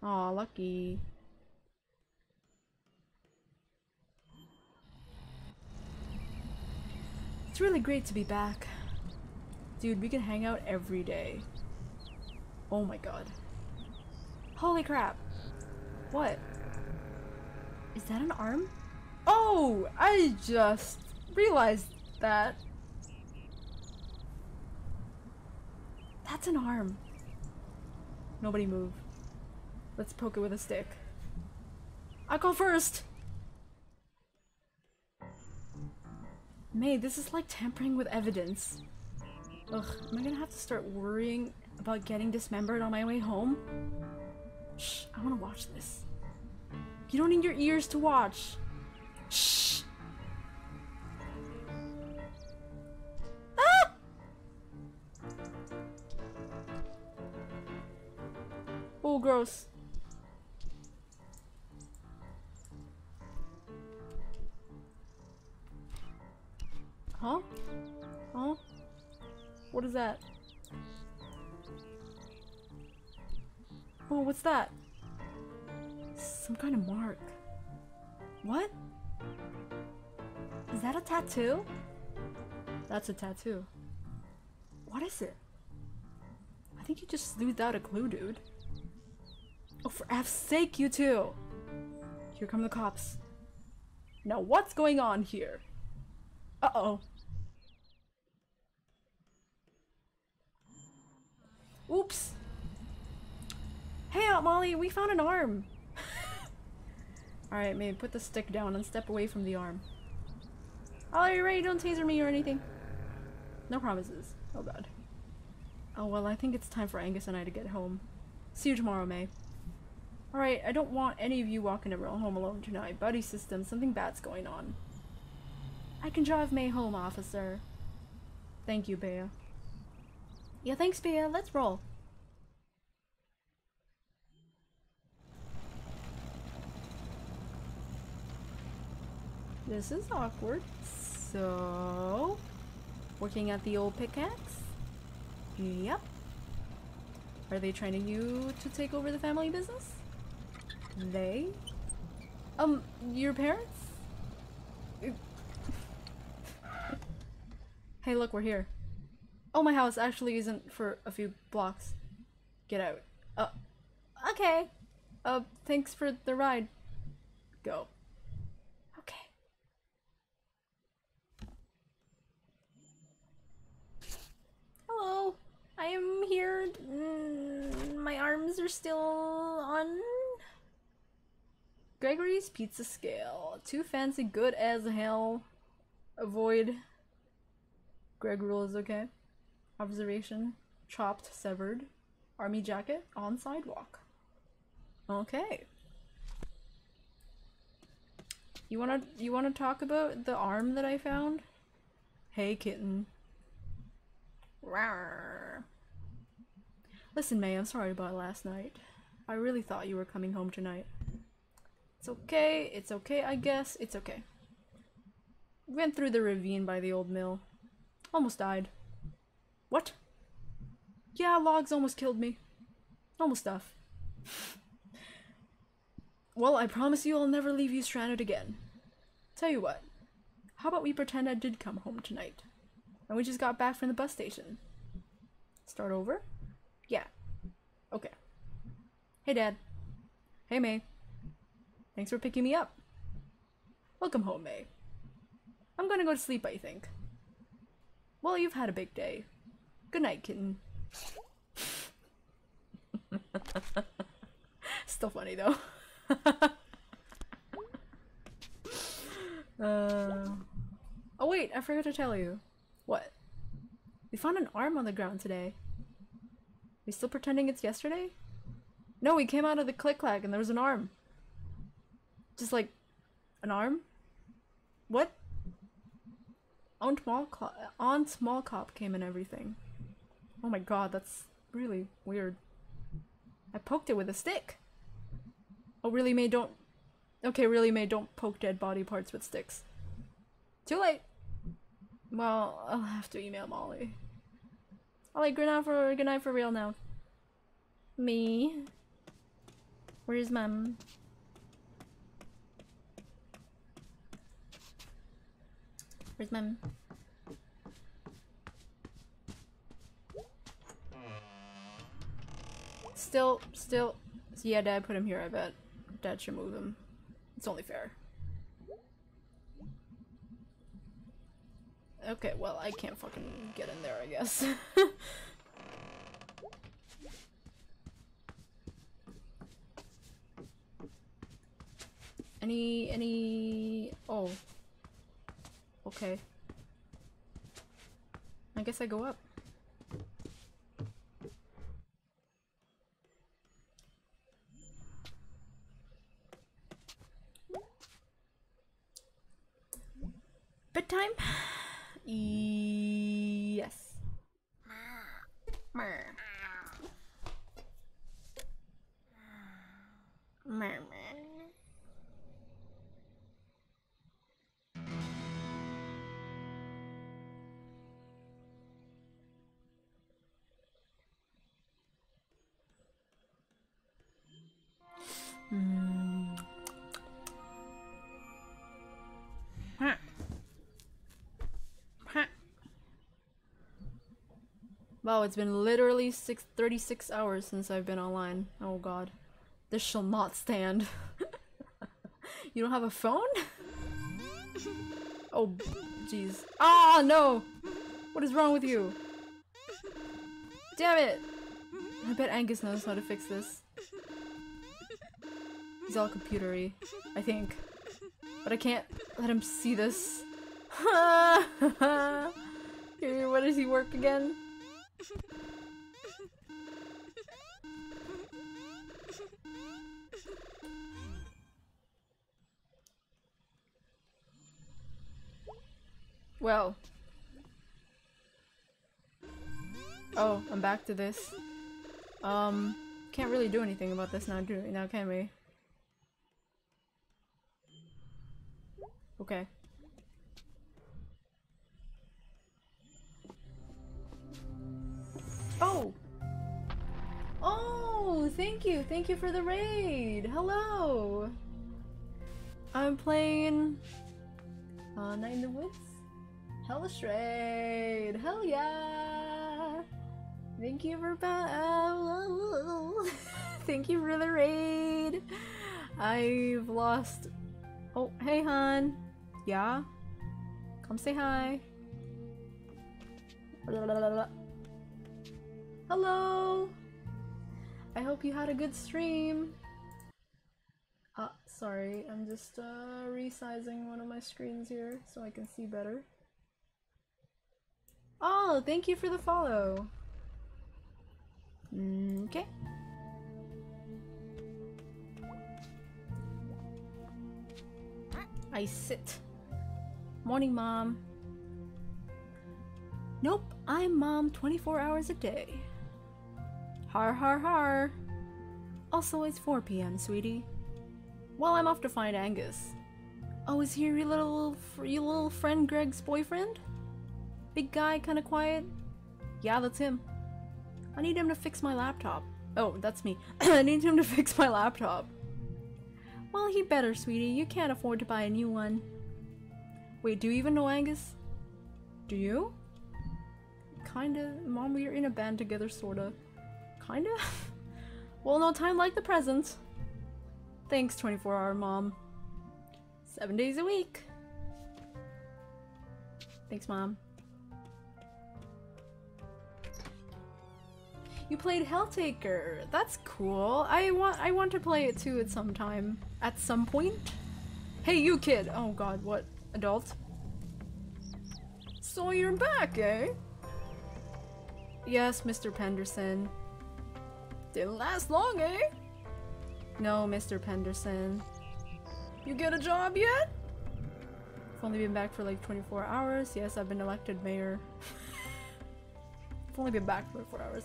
Aw, lucky. It's really great to be back. Dude, we can hang out every day. Oh my god. Holy crap. What? Is that an arm? Oh! I just realized that. That's an arm. Nobody move. Let's poke it with a stick. I'll go first! Mae, this is like tampering with evidence. Ugh, am I gonna have to start worrying about getting dismembered on my way home? Shh, I wanna watch this. You don't need your ears to watch. Shh! Ah! Oh, gross. Huh? Huh? What is that? Oh, what's that? Some kind of mark. What? Is that a tattoo? That's a tattoo. What is it? I think you just smoothed out a clue, dude. Oh, for F's sake, you two! Here come the cops. Now what's going on here? Uh-oh. Oops! Hey, Aunt Molly, we found an arm! Alright, maybe put the stick down and step away from the arm. Oh, are you ready? Don't taser me or anything. No promises. Oh god. Oh well, I think it's time for Angus and I to get home. See you tomorrow, Mae. Alright, I don't want any of you walking around home alone tonight. Buddy system, something bad's going on. I can drive Mae home, officer. Thank you, Bea. Yeah, thanks, Bea. Let's roll. This is awkward. So, working at the old pickaxe? Yep. Are they training you to take over the family business? They? Your parents? Hey, look, we're here. Oh, my house actually isn't for a few blocks. Get out. Okay. Thanks for the ride. Go. Okay. Hello. I am here. My arms are still on. Gregory's Pizza Scale. Too fancy, good as hell. Avoid. Greg rule is okay. Observation, chopped, severed. Army jacket, on sidewalk. Okay. You wanna talk about the arm that I found? Hey, kitten. Rawr. Listen, Mae, I'm sorry about last night. I really thought you were coming home tonight. It's okay, I guess. It's okay. Went through the ravine by the old mill. Almost died. What? Yeah, logs almost killed me. Almost stuff. Well, I promise you I'll never leave you stranded again. Tell you what, how about we pretend I did come home tonight? And we just got back from the bus station. Start over? Yeah. Okay. Hey, Dad. Hey, Mae. Thanks for picking me up. Welcome home, Mae. I'm gonna go to sleep, I think. Well, you've had a big day. Good night, kitten. Still funny, though. Oh, wait, I forgot to tell you. What? We found an arm on the ground today. We still pretending it's yesterday? No, we came out of the Click Clack and there was an arm. Just like, an arm? What? Aunt Small Cop came and everything. Oh my god, that's really weird. I poked it with a stick! Oh, really, Mae, don't... Okay, really, Mae, don't poke dead body parts with sticks. Too late! Well, I'll have to email Molly. Molly, good night for real now. Me? Where's Mum? Where's Mum? Still. Yeah, Dad put him here, I bet. Dad should move him. It's only fair. Okay, well, I can't fucking get in there, I guess. Any... oh. Okay. I guess I go up. Bedtime? Yes. Mer. Mer. Wow, it's been literally 36 hours since I've been online. Oh god. This shall not stand. You don't have a phone? Oh, jeez. Ah, no! What is wrong with you? Damn it! I bet Angus knows how to fix this. He's all computery, I think. But I can't let him see this. Here, what does he work again? Well. Oh, I'm back to this. Can't really do anything about this now, can we? Okay. Oh! Oh, thank you! Thank you for the raid! Hello! I'm playing... Night in the Woods? Hellish raid! Hell yeah! Thank you for... Thank you for the raid! I've lost... Oh, hey, hon! Yeah? Come say hi! Hello! I hope you had a good stream! Sorry, I'm just resizing one of my screens here so I can see better. Oh, thank you for the follow! Okay. I sit. Morning, Mom. Nope, I'm Mom 24 hours a day. Har har har! Also, it's 4 PM, sweetie. Well, I'm off to find Angus. Oh, is he your little friend Greg's boyfriend? Big guy, kinda quiet? Yeah, that's him. I need him to fix my laptop. Oh, that's me. I need him to fix my laptop. Well, he better, sweetie. You can't afford to buy a new one. Wait, do you even know Angus? Do you? Kinda. Mom, we're in a band together, sorta. Kinda? Well, no time like the present. Thanks, 24-hour Mom. 7 days a week. Thanks, Mom. You played Helltaker. That's cool. I want to play it too at some time. At some point. Hey, you kid. Oh god, what? Adult? So you're back, eh? Yes, Mr. Penderson. Didn't last long, eh? No, Mr. Penderson. You get a job yet? I've only been back for like 24 hours. Yes, I've been elected mayor. I've only been back for 24 hours.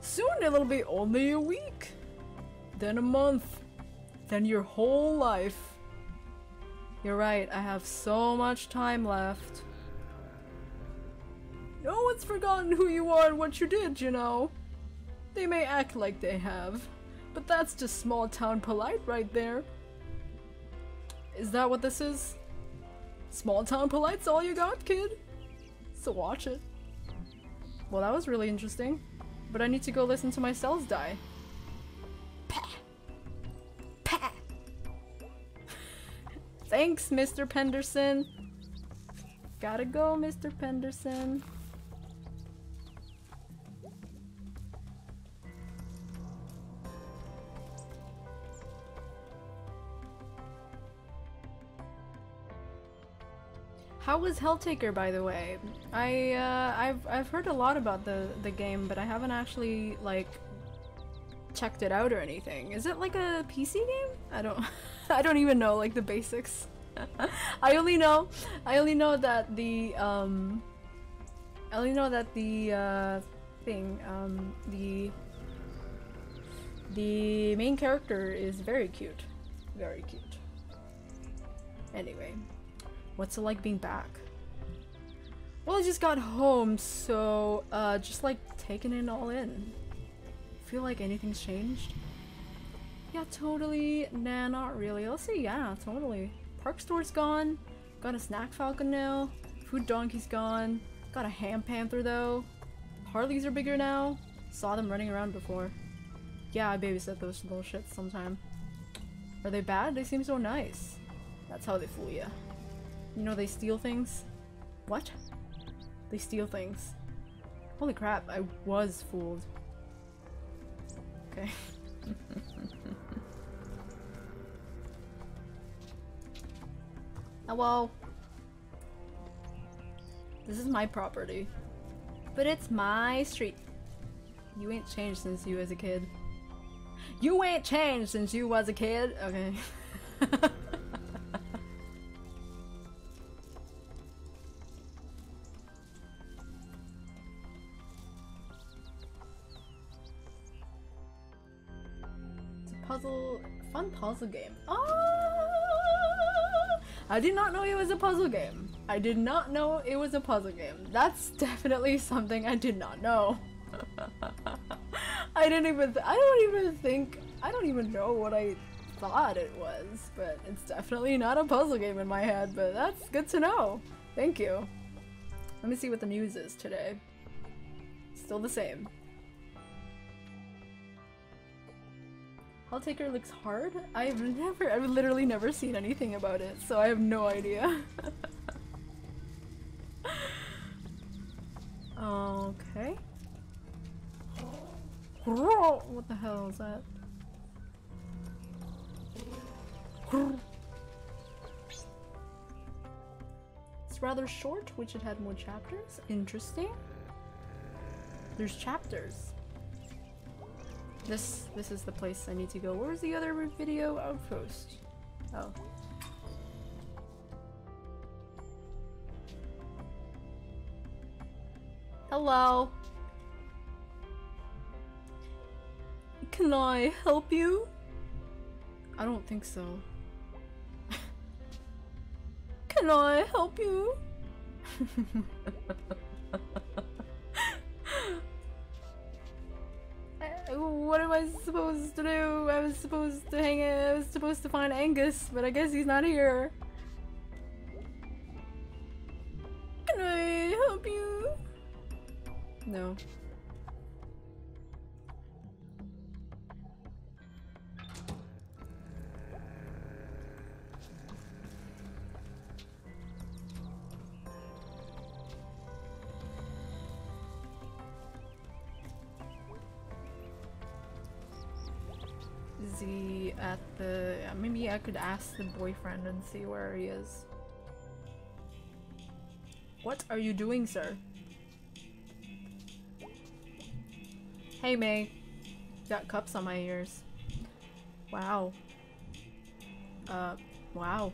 Soon it'll be only a week. Then a month. Then your whole life. You're right, I have so much time left. No one's forgotten who you are and what you did, you know. They may act like they have, but that's just small-town polite right there. Is that what this is? Small-town polite's all you got, kid? So watch it. Well, that was really interesting, but I need to go listen to my cells die. Pah! Pah! Thanks, Mr. Penderson! Gotta go, Mr. Penderson. How was Helltaker, by the way? I've heard a lot about the game, but I haven't actually like checked it out or anything. Is it like a PC game? I don't even know like the basics. I only know that the the main character is very cute. Very cute. Anyway, what's it like being back? Well, I just got home, so just like taking it all in. Feel like anything's changed? Yeah, totally. Nah, not really. I'll say yeah, totally. Park store's gone. Got a Snack Falcon now. Food donkey's gone. Got a Ham Panther though. Harleys are bigger now. Saw them running around before. Yeah, I babysat those little shits sometime. Are they bad? They seem so nice. That's how they fool ya. You know they steal things? What? They steal things. Holy crap, I was fooled. Okay. Hello. This is my property. But it's my street. You ain't changed since you was a kid. You ain't changed since you was a kid! Okay. It's a puzzle... fun puzzle game. Oh! I did not know it was a puzzle game. I did not know it was a puzzle game. That's definitely something I did not know. I don't even know what I thought it was, but it's definitely not a puzzle game in my head, but that's good to know. Thank you. Let me see what the news is today. Still the same. Helltaker looks hard? I've literally never seen anything about it, so I have no idea. Okay. What the hell is that? It's rather short, which it had more chapters. Interesting. There's chapters. This is the place I need to go. Where's the other video outpost? Oh. Hello. Can I help you? I don't think so. Can I help you? What am I supposed to do? I was supposed to hang out. I was supposed to find Angus, but I guess he's not here. Can I help you? No. At the... maybe I could ask the boyfriend and see where he is. What are you doing, sir? Hey, Mae. Got cups on my ears. Wow. Wow.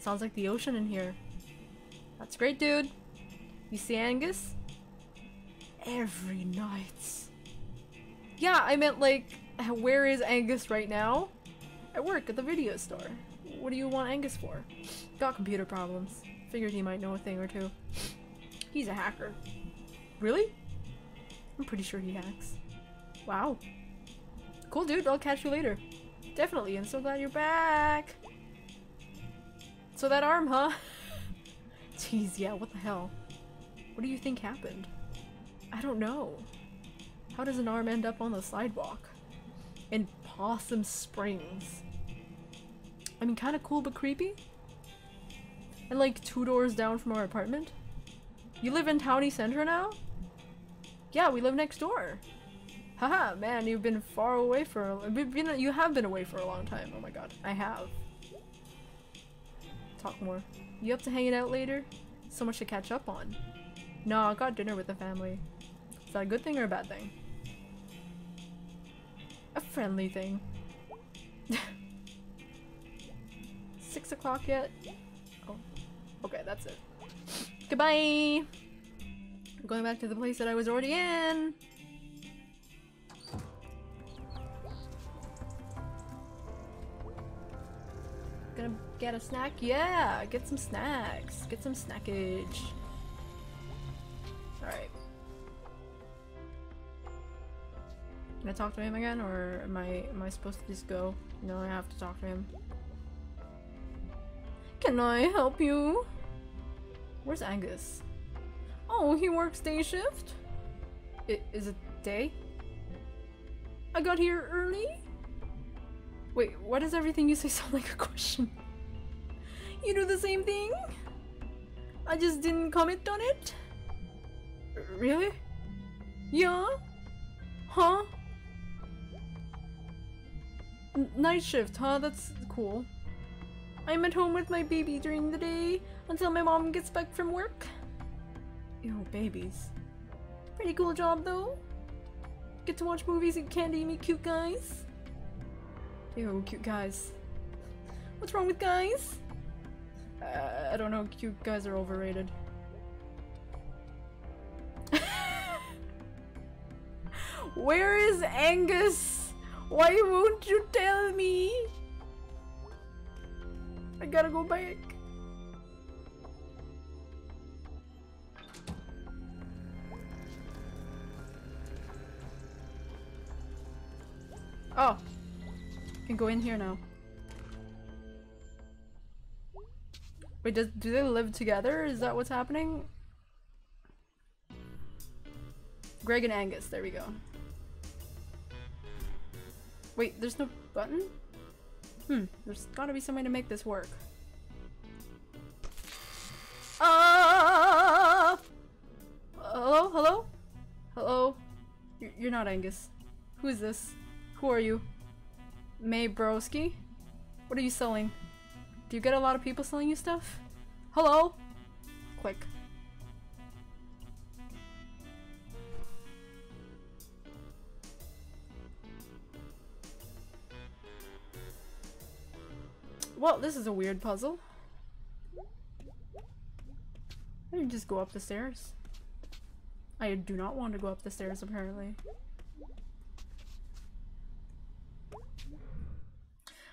Sounds like the ocean in here. That's great, dude. You see Angus? Every night. Yeah, I meant like... where is Angus right now? I work at the video store. What do you want Angus for? Got computer problems. Figured he might know a thing or two. He's a hacker. Really? I'm pretty sure he hacks. Wow. Cool, dude. I'll catch you later. Definitely. I'm so glad you're back. So that arm, huh? Jeez, yeah. What the hell? What do you think happened? I don't know. How does an arm end up on the sidewalk? In Possum Springs. I mean, kind of cool but creepy. And like 2 doors down from our apartment. You live in Townie Center now? Yeah, we live next door. Haha, man, you've been far away for. You have been away for a long time. Oh my god, I have. talk more. You up to hanging out later? So much to catch up on. No, I got dinner with the family. Is that a good thing or a bad thing? A friendly thing. 6 o'clock yet? Oh, okay, that's it. Goodbye! I'm going back to the place that I was already in! Gonna get a snack? Yeah! Get some snacks! Get some snackage! Alright. Can I talk to him again, or am I supposed to just go? No, I have to talk to him. Can I help you? Where's Angus? Oh, he works day shift? Is it day? I got here early? Wait, why does everything you say sound like a question? You do the same thing? I just didn't comment on it? Really? Yeah? Huh? Night shift, huh? That's cool. I'm at home with my baby during the day until my mom gets back from work. Ew, babies. Pretty cool job though. Get to watch movies and candy, meet cute guys. Ew, cute guys. What's wrong with guys? I don't know, cute guys are overrated. Where is Angus? Why won't you tell me? I gotta go back. Oh, I can go in here now. Wait, do they live together? Is that what's happening? Greg and Angus, there we go. Wait, there's no button? There's gotta be some way to make this work. Hello? Hello? Hello? You're not Angus. Who is this? Who are you? Mae Broski? What are you selling? Do you get a lot of people selling you stuff? Hello? Quick. Well, this is a weird puzzle. I can just go up the stairs. I do not want to go up the stairs, apparently.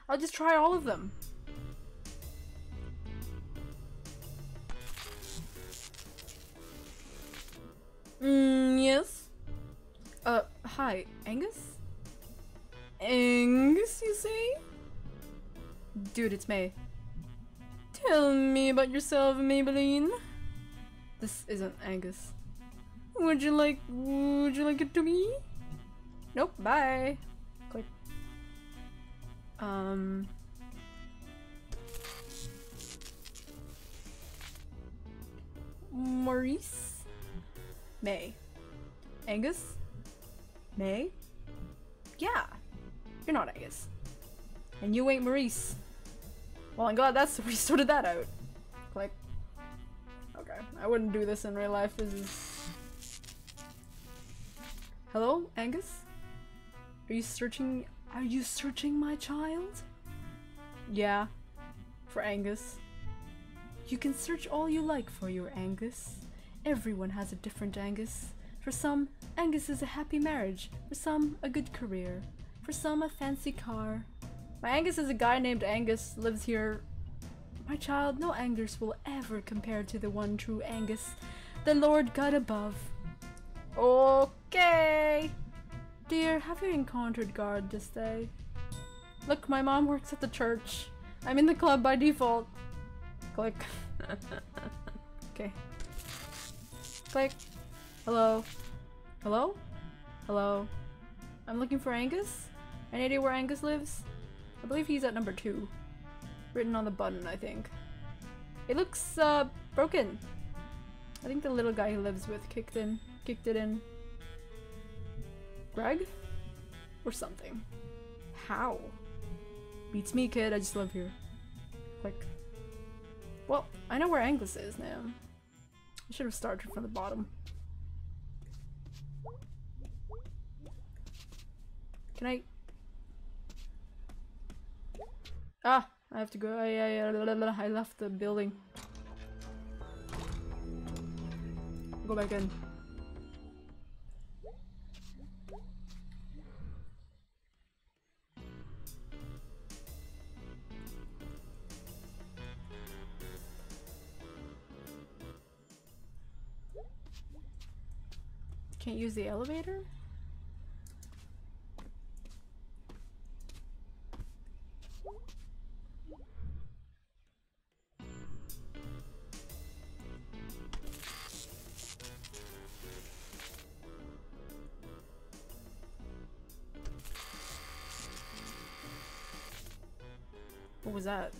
I'll just try all of them. Yes? Hi, Angus? Angus, you say? Dude, it's Mae. Tell me about yourself, Maybelline. This isn't Angus. Would you like it to be? Nope, bye. Click. Maurice? Mae. Angus? Mae? Yeah. You're not Angus. And you ain't Maurice. Well, I'm glad we sorted that out. Click. Okay, I wouldn't do this in real life. This is... Hello, Angus? Are you searching my child? Yeah. For Angus. You can search all you like for your Angus. Everyone has a different Angus. For some, Angus is a happy marriage. For some, a good career. For some, a fancy car. My Angus is a guy named Angus, lives here. My child, no Angus will ever compare to the one true Angus, the Lord God above. Okay. Dear, have you encountered God this day? Look, my mom works at the church. I'm in the club by default. Click. Okay. Click. Hello. Hello? Hello. I'm looking for Angus. Any idea where Angus lives? I believe he's at number 2. Written on the button, I think. It looks, broken. I think the little guy he lives with kicked it in. Greg? Or something. How? Beats me, kid. I just live here. Quick. Well, I know where Angus is now. I should have started from the bottom. Can I? Ah, I have to go. I left the building. Go back in. Can't use the elevator? What was that?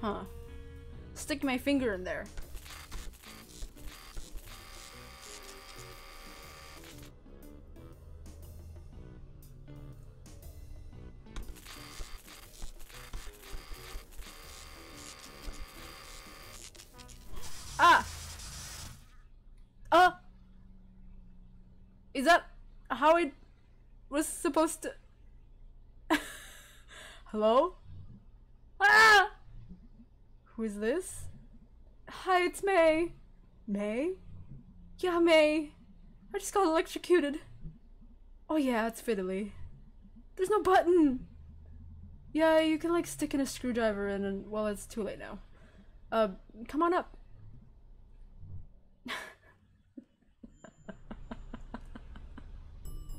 Huh. Stick my finger in there. Is that how it was supposed to? Hello? Ah! Who is this? Hi, it's Mae. Mae? Yeah, Mae. I just got electrocuted. Oh yeah, it's fiddly. There's no button! Yeah, you can like stick in a screwdriver and well, it's too late now. Come on up.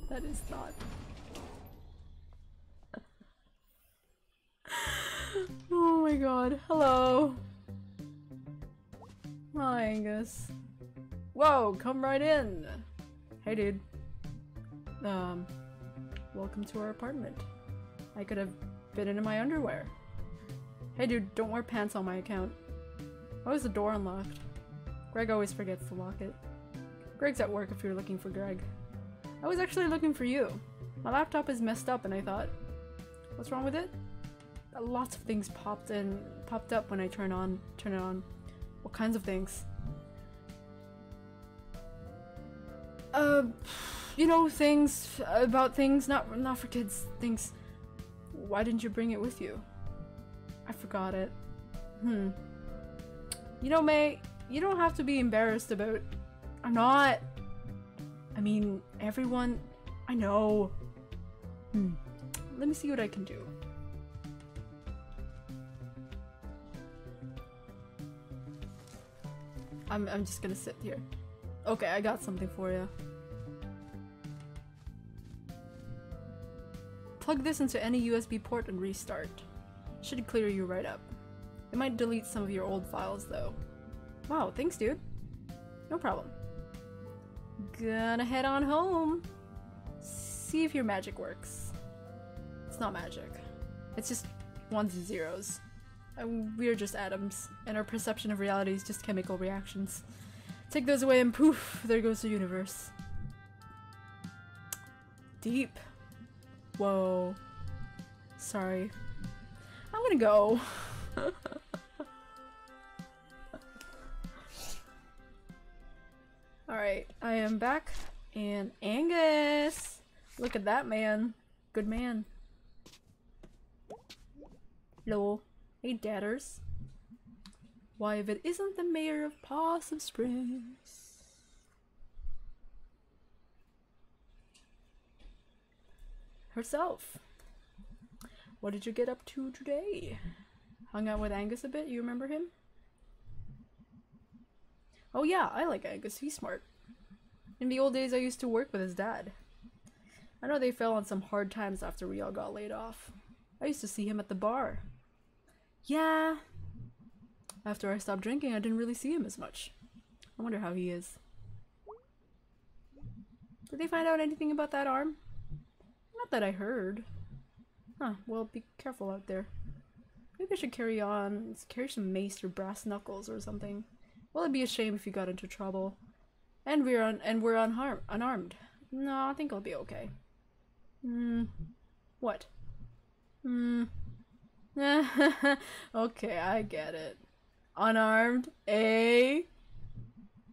That is not. Oh my god. Hello. Hi, Angus. Whoa, come right in. Hey, dude. Welcome to our apartment. I could have been in my underwear. Hey, dude, don't wear pants on my account. Why was the door unlocked? Greg always forgets to lock it. Greg's at work if you're looking for Greg. I was actually looking for you. My laptop is messed up and I thought, what's wrong with it? Lots of things popped up when I turn it on. What kinds of things? You know, things about things, not for kids, things. Why didn't you bring it with you? I forgot it. You know, Mae, you don't have to be embarrassed about. I'm not. I mean, everyone... I know. Let me see what I can do. I'm just gonna sit here. Okay, I got something for you. Plug this into any USB port and restart. Should clear you right up. It might delete some of your old files though. Wow, thanks dude. No problem. Gonna head on home. See if your magic works. It's not magic. It's just ones and zeros. We're just atoms, and our perception of reality is just chemical reactions. Take those away and poof, there goes the universe. Deep. Whoa. Sorry. I'm gonna go. Alright, I am back, and Angus! Look at that man. Good man. Hello. Hey, dadders. Why, if it isn't the mayor of Possum Springs. Herself. What did you get up to today? Hung out with Angus a bit, you remember him? Oh yeah, I like Angus, he's smart. In the old days I used to work with his dad. I know they fell on some hard times after we all got laid off. I used to see him at the bar. Yeah. After I stopped drinking, I didn't really see him as much. I wonder how he is. Did they find out anything about that arm? Not that I heard. Huh, well, be careful out there. Maybe I should carry on. Let's carry some mace or brass knuckles or something. Well, it'd be a shame if you got into trouble. And we're unarmed. No, I think I'll be okay. What? Okay, I get it. Unarmed, eh?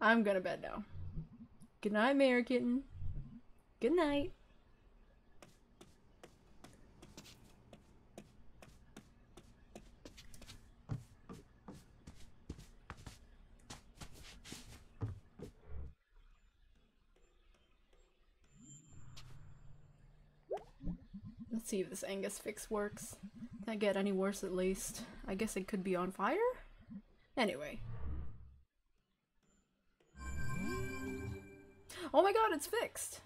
I'm gonna bed now. Good night, Mayor Kitten. Good night. Let's see if this Angus fix works. Can't get any worse at least. I guess it could be on fire? Anyway. Oh my god, it's fixed!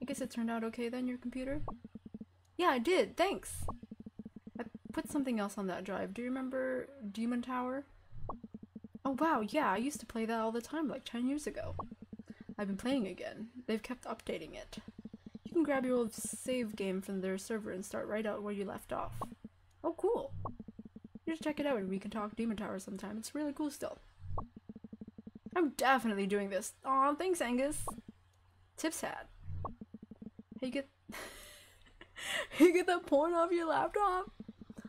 I guess it turned out okay then, your computer? Yeah, I did! Thanks! I put something else on that drive. Do you remember Demon Tower? Oh wow, yeah, I used to play that all the time like 10 years ago. I've been playing again. They've kept updating it. You can grab your old save game from their server and start right out where you left off. Oh cool! You just check it out and we can talk Demon Tower sometime. It's really cool still. I'm definitely doing this. Aw, thanks Angus! Tips hat. Hey, you get that porn off your laptop?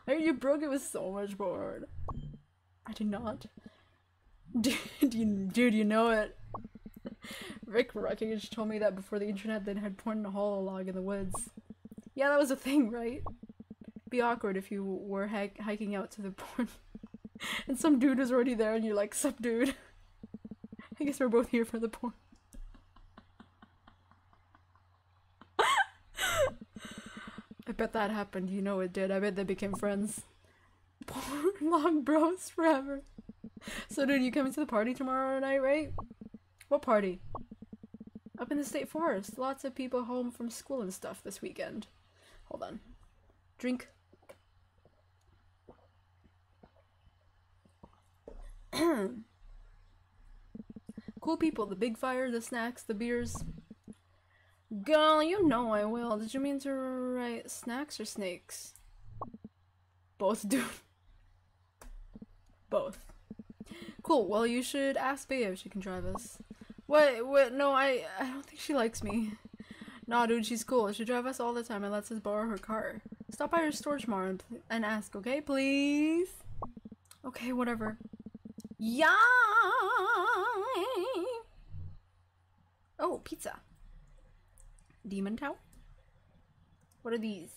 I mean, you broke it with so much porn. I did not. Dude, you know it. Rick Ruckage told me that before the internet they had porn in a hololog in the woods. Yeah, that was a thing, right? It'd be awkward if you were hiking out to the porn and some dude was already there and you're like, sup dude? I guess we're both here for the porn. I bet that happened, you know it did. I bet they became friends. Porn log bros forever. So dude, you coming to the party tomorrow night, right? What party? Up in the state forest. Lots of people home from school and stuff this weekend. Hold on. Drink. Cool people. The big fire, the snacks, the beers. Girl, you know I will. Did you mean to write snacks or snakes? Both, dude. Both. Cool. Well, you should ask Bae if she can drive us. What? No, I don't think she likes me. Nah, dude, she's cool. She drives us all the time and lets us borrow her car. Stop by her store tomorrow and ask, okay? Please? Okay, whatever. Yeah. Oh, pizza. Demon Tower? What are these?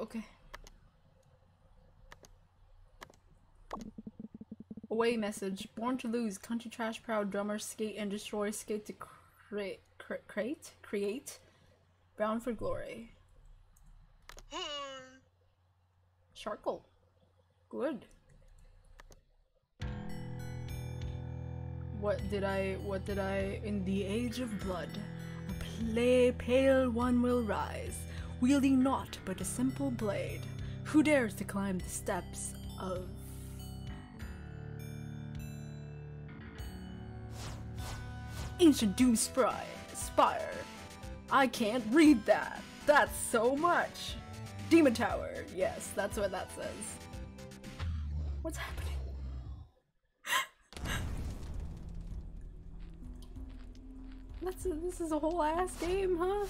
Okay. Away message. Born to lose. Country trash proud drummers skate and destroy. Skate to create. Brown for glory. Charcoal. Good. What did I in the age of blood? A pale one will rise, wielding naught but a simple blade. Who dares to climb the steps of... Ancient Doom Spire. I can't read that. That's so much. Demon Tower. Yes, that's what that says. What's happening? This is a whole ass game, huh?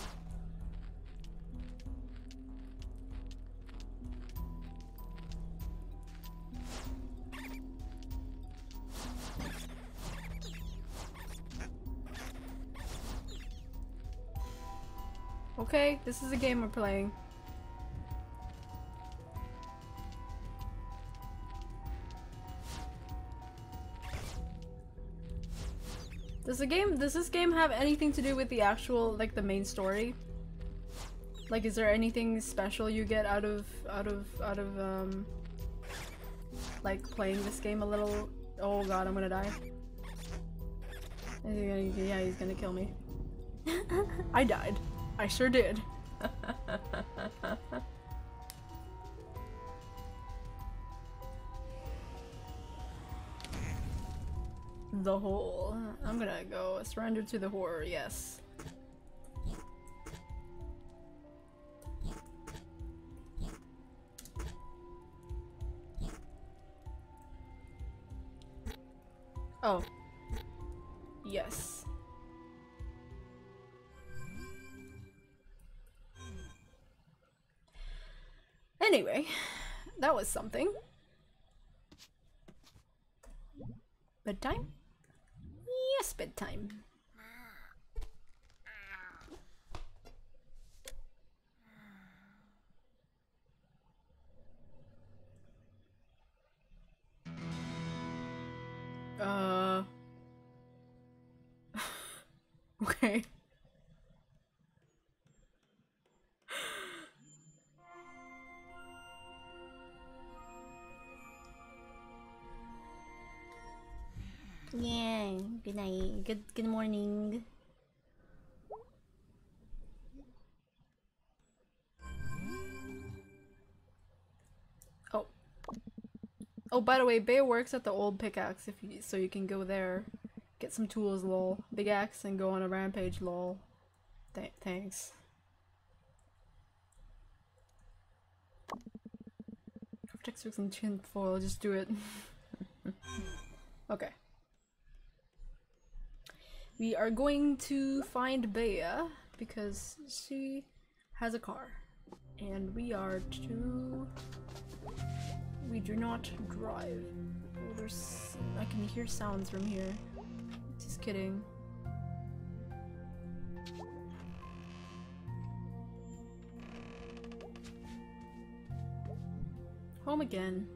Okay, this is a game we're playing. Does this game have anything to do with the actual, like, the main story? Like, is there anything special you get out of like playing this game a little? Oh god, I'm gonna die. Yeah, he's gonna kill me. I died. I sure did. the hole. I'm gonna go surrender to the horror, yes. Oh. Yes. Anyway, that was something. Bedtime? Yes, bedtime. Okay. Yeah, good night. Good morning. Oh. Oh, by the way, Bay works at the old pickaxe if you so you can go there. Get some tools, lol. Big axe and go on a rampage, lol. Thanks. Protect with some tin foil, just do it. Okay. We are going to find Bea because she has a car. And we are to... We do not drive. Oh, there's... I can hear sounds from here. Just kidding. Home again.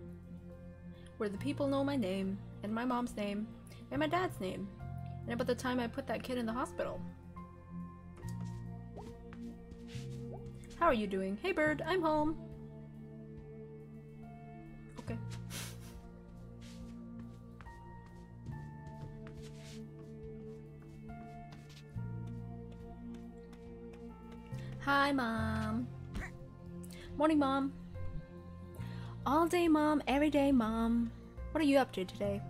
Where the people know my name, and my mom's name, and my dad's name. And about the time I put that kid in the hospital. How are you doing? Hey bird, I'm home. Okay. Hi mom. Morning mom. All day mom, every day mom. What are you up to today?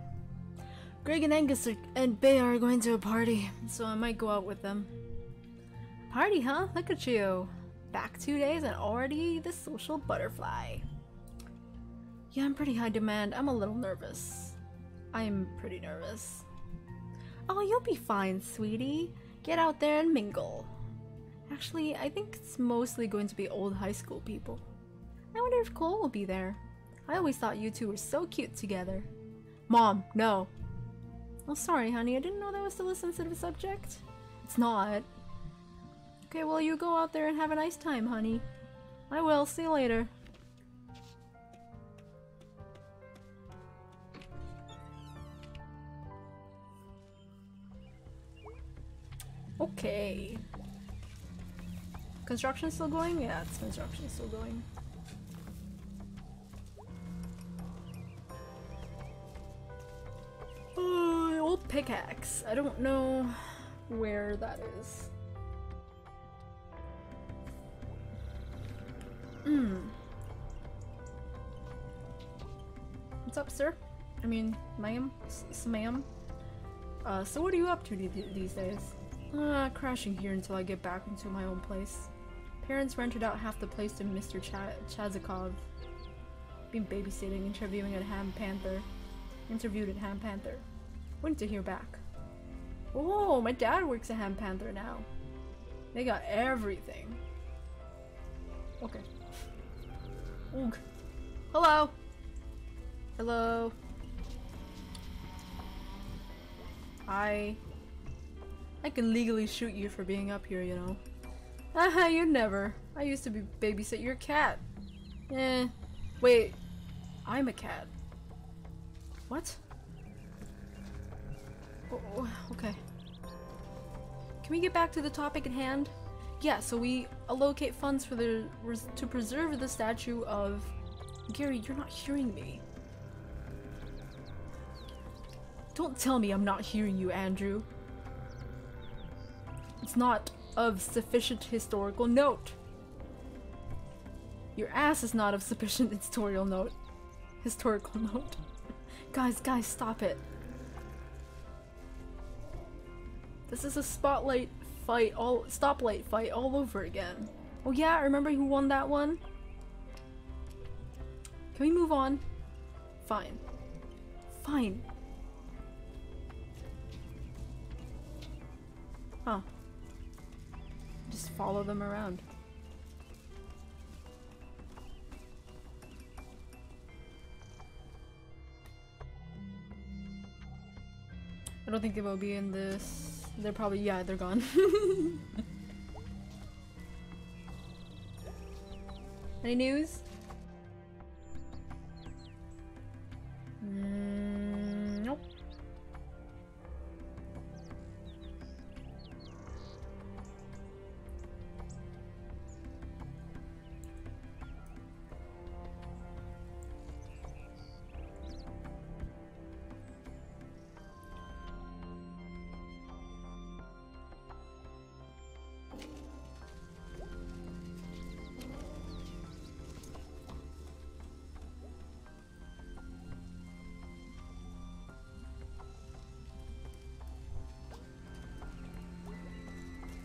Greg and Angus and Bay are going to a party, so I might go out with them. Party, huh? Look at you. Back 2 days and already the social butterfly. Yeah, I'm pretty high demand. I'm a little nervous. I'm pretty nervous. Oh, you'll be fine, sweetie. Get out there and mingle. Actually, I think it's mostly going to be old high school people. I wonder if Cole will be there. I always thought you two were so cute together. Mom, no. Oh, sorry, honey. I didn't know that was still a sensitive subject. It's not. Okay, well, you go out there and have a nice time, honey. I will. See you later. Okay. Construction's still going? Yeah, it's construction's still going. Old pickaxe. I don't know where that is. What's up, sir? I mean, ma'am? Ma'am? So what are you up to these days? Crashing here until I get back into my own place. Parents rented out half the place to Mr. Chazikov. Been babysitting, interviewed at Ham Panther. Went to hear back. Oh, my dad works at Ham Panther now. They got everything. Okay. Oog. Hello. Hello. I can legally shoot you for being up here, you know. Haha, you never. I used to babysit your cat. Eh. Wait. I'm a cat. What? Oh, okay. Can we get back to the topic at hand? Yeah, so we allocate funds for the to preserve the statue of Gary. You're not hearing me. Don't tell me I'm not hearing you, Andrew. It's not of sufficient historical note. Your ass is not of sufficient historical note. Guys, stop it. This is a spotlight fight, stoplight fight all over again. Oh yeah, I remember who won that one. Can we move on? Fine. Fine. Huh. Just follow them around. I don't think they will be in this. They're probably, yeah, they're gone. Any news? Nope.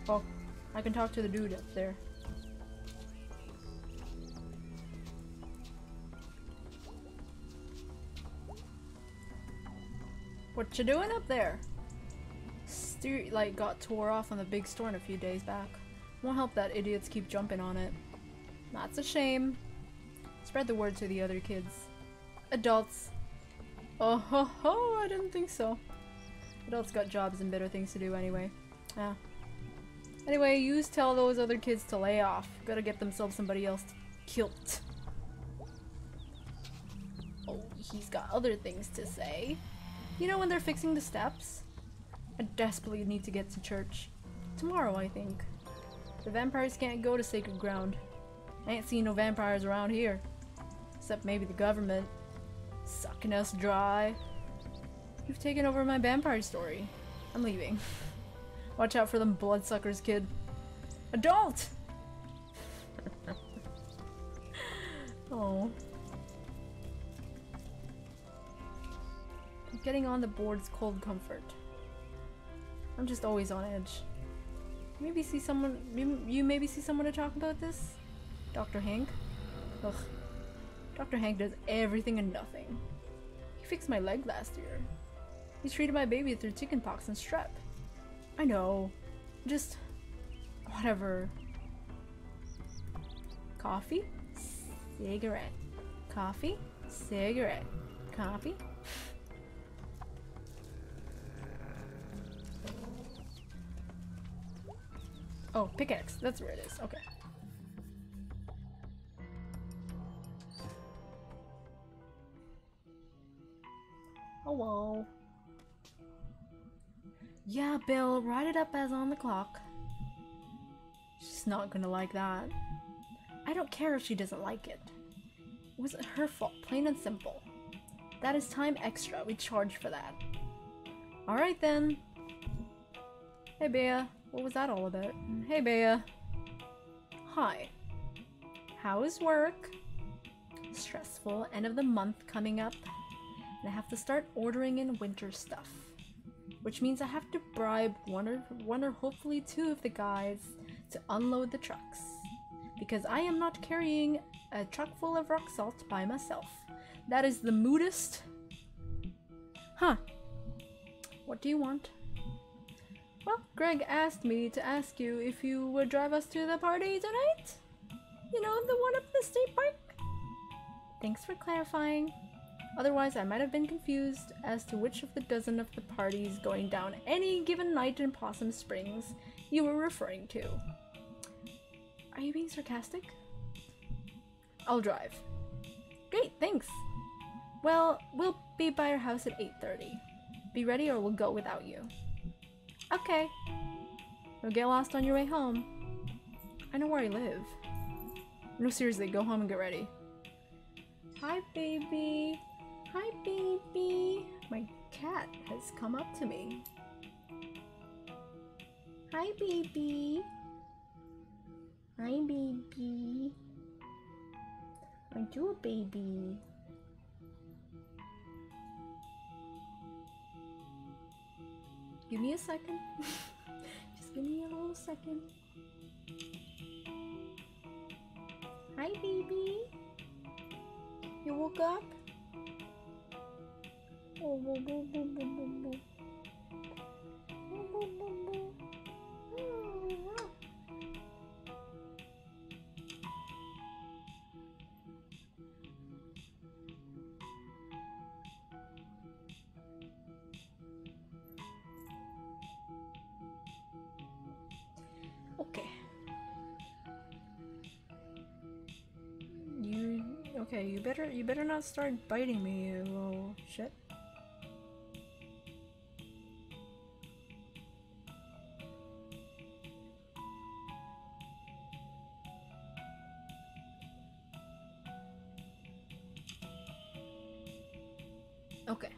Oh, I can talk to the dude up there. What you doing up there? Streetlight got tore off on the big storm a few days back. Won't help that idiots keep jumping on it. That's a shame. Spread the word to the other kids. Adults. Oh ho ho, I didn't think so. Adults got jobs and better things to do anyway. Yeah. Anyway, you tell those other kids to lay off. Gotta get themselves somebody else killed. Oh, he's got other things to say. You know when they're fixing the steps? I desperately need to get to church. Tomorrow, I think. The vampires can't go to sacred ground. I ain't seen no vampires around here. Except maybe the government. Sucking us dry. You've taken over my vampire story. I'm leaving. Watch out for them bloodsuckers, kid. Adult! Oh. Getting on the board's cold comfort. I'm just always on edge. Maybe see someone- you maybe see someone to talk about this? Dr. Hank? Ugh. Dr. Hank does everything and nothing. He fixed my leg last year. He treated my baby through chickenpox and strep. I know. Just... whatever. Coffee? Cigarette. Coffee? Cigarette. Coffee? Oh, pickaxe. That's where it is. Okay. Hello. Yeah, Bill, write it up as on the clock. She's not gonna like that. I don't care if she doesn't like it. It wasn't her fault, plain and simple. That is time extra, we charge for that. Alright then. Hey Bea, what was that all about? Hey Bea. Hi. How's work? Stressful, end of the month coming up. And I have to start ordering in winter stuff. Which means I have to bribe one or hopefully two of the guys to unload the trucks. Because I am not carrying a truck full of rock salt by myself. That is the moodest. Huh. What do you want? Well, Greg asked me to ask you if you would drive us to the party tonight? You know, the one up in the state park? Thanks for clarifying. Otherwise, I might have been confused as to which of the dozen of the parties going down any given night in Possum Springs you were referring to. Are you being sarcastic? I'll drive. Great, thanks. Well, we'll be by your house at 8:30. Be ready or we'll go without you. Okay. Don't get lost on your way home. I know where I live. No, seriously, go home and get ready. Hi, baby. Hi, baby. My cat has come up to me. Hi, baby. Hi, baby. Aren't you a baby? Give me a second. close second. Hi, baby. You woke up? Oh, boo, boo, boo, boo, boo, boo. Oh, boo, boo, boo. Oh. Okay, you better not start biting me, you little shit. Okay.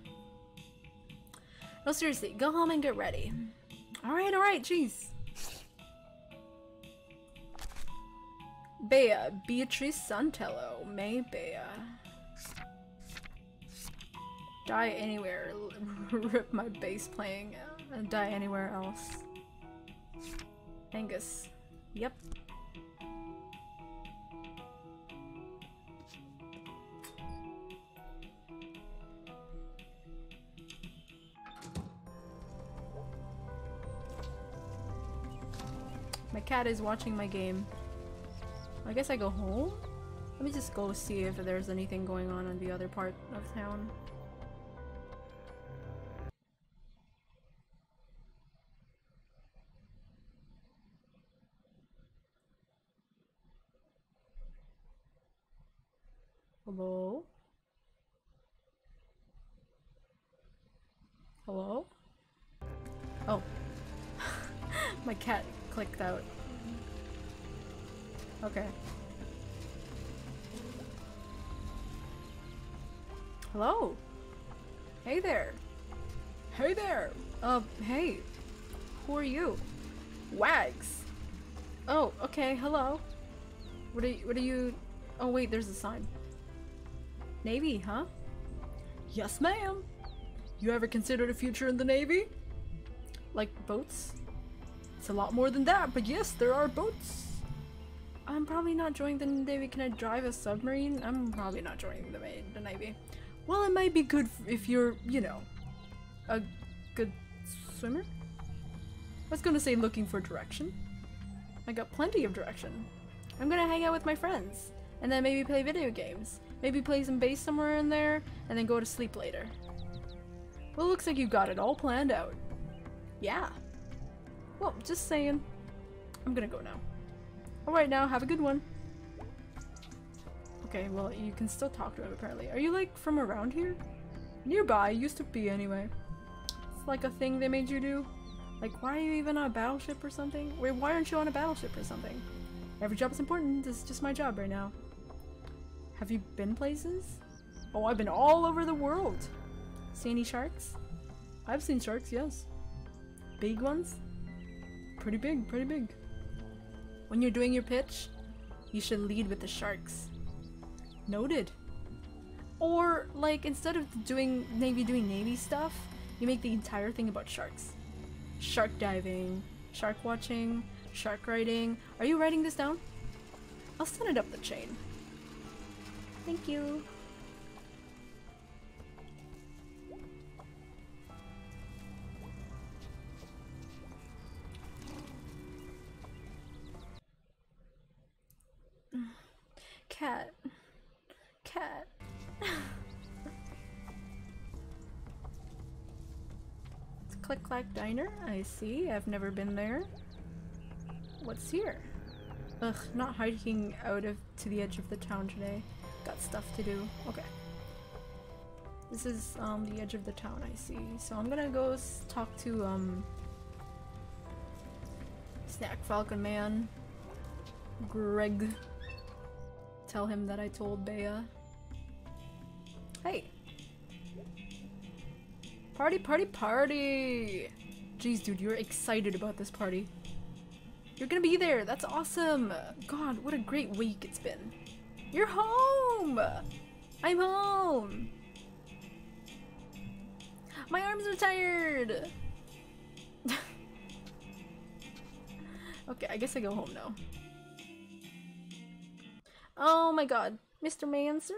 No, seriously, go home and get ready. Alright, jeez. Bea, Beatrice Santello, Mae Bea. Die anywhere, rip my bass playing, and die anywhere else. Angus, yep. My cat is watching my game. I guess I go home? Let me just go see if there's anything going on in the other part of town. Hello? Hello? Oh. My cat clicked out. Okay. Hello. Hey there. Hey there. Hey. Who are you? Wags. Oh, okay. Hello. What are you? Oh wait, there's a sign. Navy, huh? Yes, ma'am. You ever considered a future in the Navy? Like boats? It's a lot more than that, but yes, there are boats. I'm probably not joining the Navy. Can I drive a submarine? I'm probably not joining the Navy. Well, it might be good if you're, you know, a good swimmer. I was gonna say looking for direction. I got plenty of direction. I'm gonna hang out with my friends and then maybe play video games. Maybe play some bass somewhere in there and then go to sleep later. Well, it looks like you got it all planned out. Yeah. Well, just saying. I'm gonna go now. Alright now, have a good one. Okay, well, you can still talk to him apparently. Are you like from around here? Nearby, used to be anyway. It's like a thing they made you do. Like, why are you even on a battleship or something? Wait, why aren't you on a battleship or something? Every job is important, this is just my job right now. Have you been places? Oh, I've been all over the world. See any sharks? I've seen sharks, yes. Big ones? Pretty big, pretty big. When you're doing your pitch, you should lead with the sharks. Noted. Or, like, instead of doing Navy stuff, you make the entire thing about sharks. Shark diving, shark watching, shark riding. Are you writing this down? I'll send it up the chain. Thank you. Cat. It's Click Clack Diner? I see. I've never been there. What's here? Ugh, not hiking out to the edge of the town today. Got stuff to do. Okay. This is the edge of the town, I see. So I'm gonna go talk to Snack Falcon Man. Greg. Tell him that I told Bea. Hey! Party, party, party! Jeez, dude, you're excited about this party. You're gonna be there! That's awesome! God, what a great week it's been. You're home! I'm home! My arms are tired! Okay, I guess I go home now. Oh my god. Mr. Manser?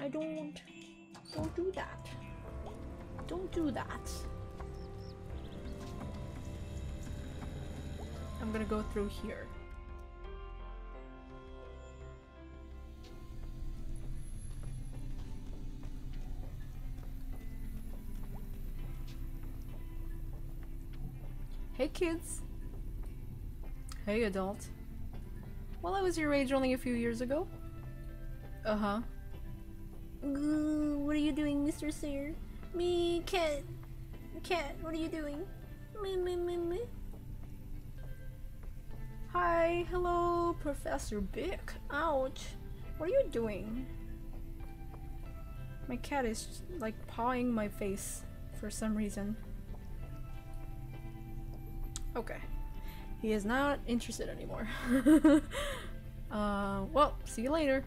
I don't... Don't do that. Don't do that. I'm gonna go through here. Hey kids. Hey adult. Well, I was your age only a few years ago. Uh-huh. What are you doing, Mr. Sir? Me, cat. Cat, what are you doing? Me, me, me, me. Hi, hello, Professor Bick. Ouch. What are you doing? My cat is like pawing my face for some reason. Okay. He is not interested anymore. Well, see you later.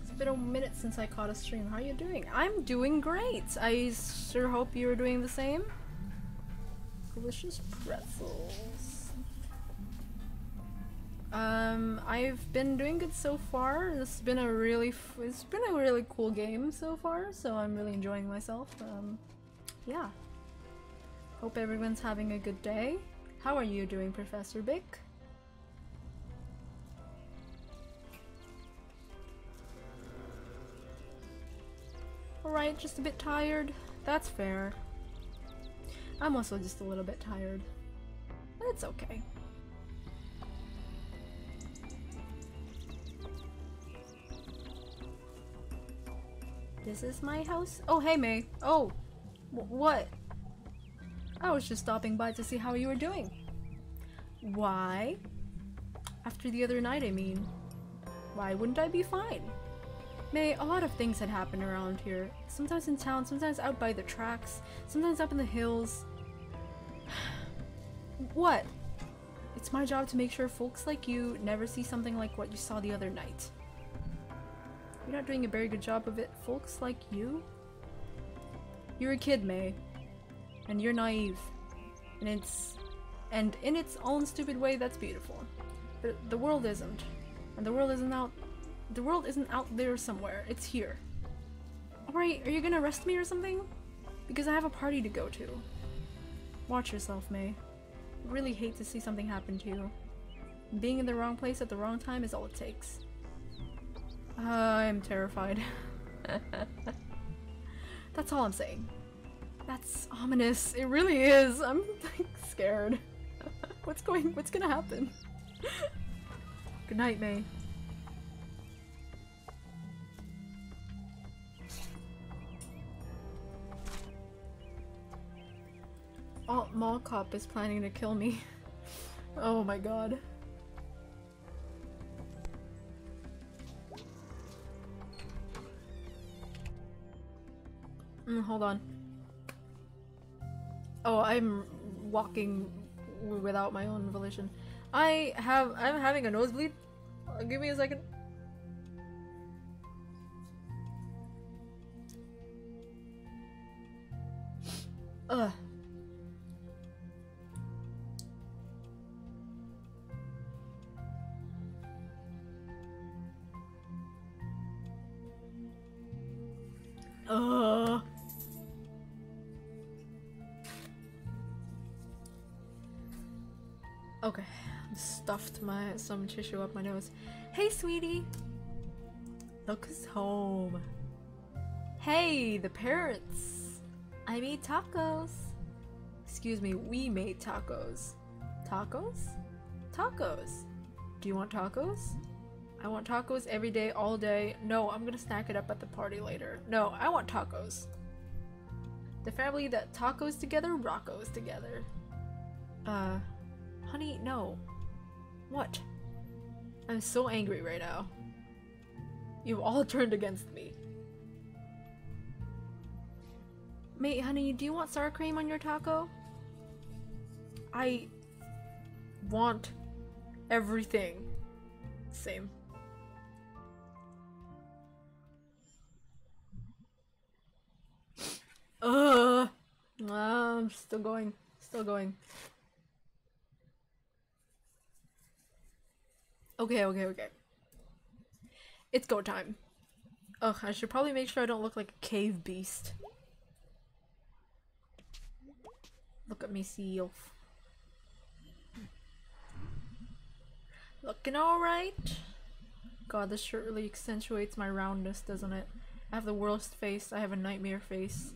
It's been a minute since I caught a stream. How are you doing? I'm doing great! I sure hope you're doing the same. Delicious pretzels. I've been doing good so far. It's been a really cool game so far, so I'm really enjoying myself. Yeah. Hope everyone's having a good day. How are you doing, Professor Bick? Alright, just a bit tired. That's fair. I'm also just a little bit tired. But it's okay. This is my house? Oh, hey, Mae. Oh, what? I was just stopping by to see how you were doing. Why? After the other night, I mean. Why wouldn't I be fine? Mae, a lot of things had happened around here. Sometimes in town, sometimes out by the tracks, sometimes up in the hills. What? It's my job to make sure folks like you never see something like what you saw the other night. You're not doing a very good job of it, folks like you? You're a kid, Mae. And you're naive. And in its own stupid way, that's beautiful. But the world isn't. And the world isn't out there somewhere. It's here. Alright, are you gonna arrest me or something? Because I have a party to go to. Watch yourself, Mae. I really hate to see something happen to you. Being in the wrong place at the wrong time is all it takes. I'm terrified. That's all I'm saying. That's ominous. It really is. I'm like scared. What's gonna happen? Good night, Mae. Alt Mall Cop is planning to kill me. Oh my god. Hold on. Oh, I'm walking without my own volition. I'm having a nosebleed. Give me a second. Ugh. Okay, I stuffed some tissue up my nose. Hey, sweetie! Look who's home. Hey, the parents! I made tacos! Excuse me, we made tacos. Tacos? Tacos! Do you want tacos? I want tacos every day, all day. No, I'm gonna snack it up at the party later. No, I want tacos. The family that tacos together, rockos together. Honey, no. What? I'm so angry right now. You've all turned against me. Mate, honey, do you want sour cream on your taco? I want everything. Same. I'm still going. Still going. Okay, okay, okay. It's go time. Ugh, I should probably make sure I don't look like a cave beast. Look at me, sea elf. Looking alright. God, this shirt really accentuates my roundness, doesn't it? I have the worst face. I have a nightmare face.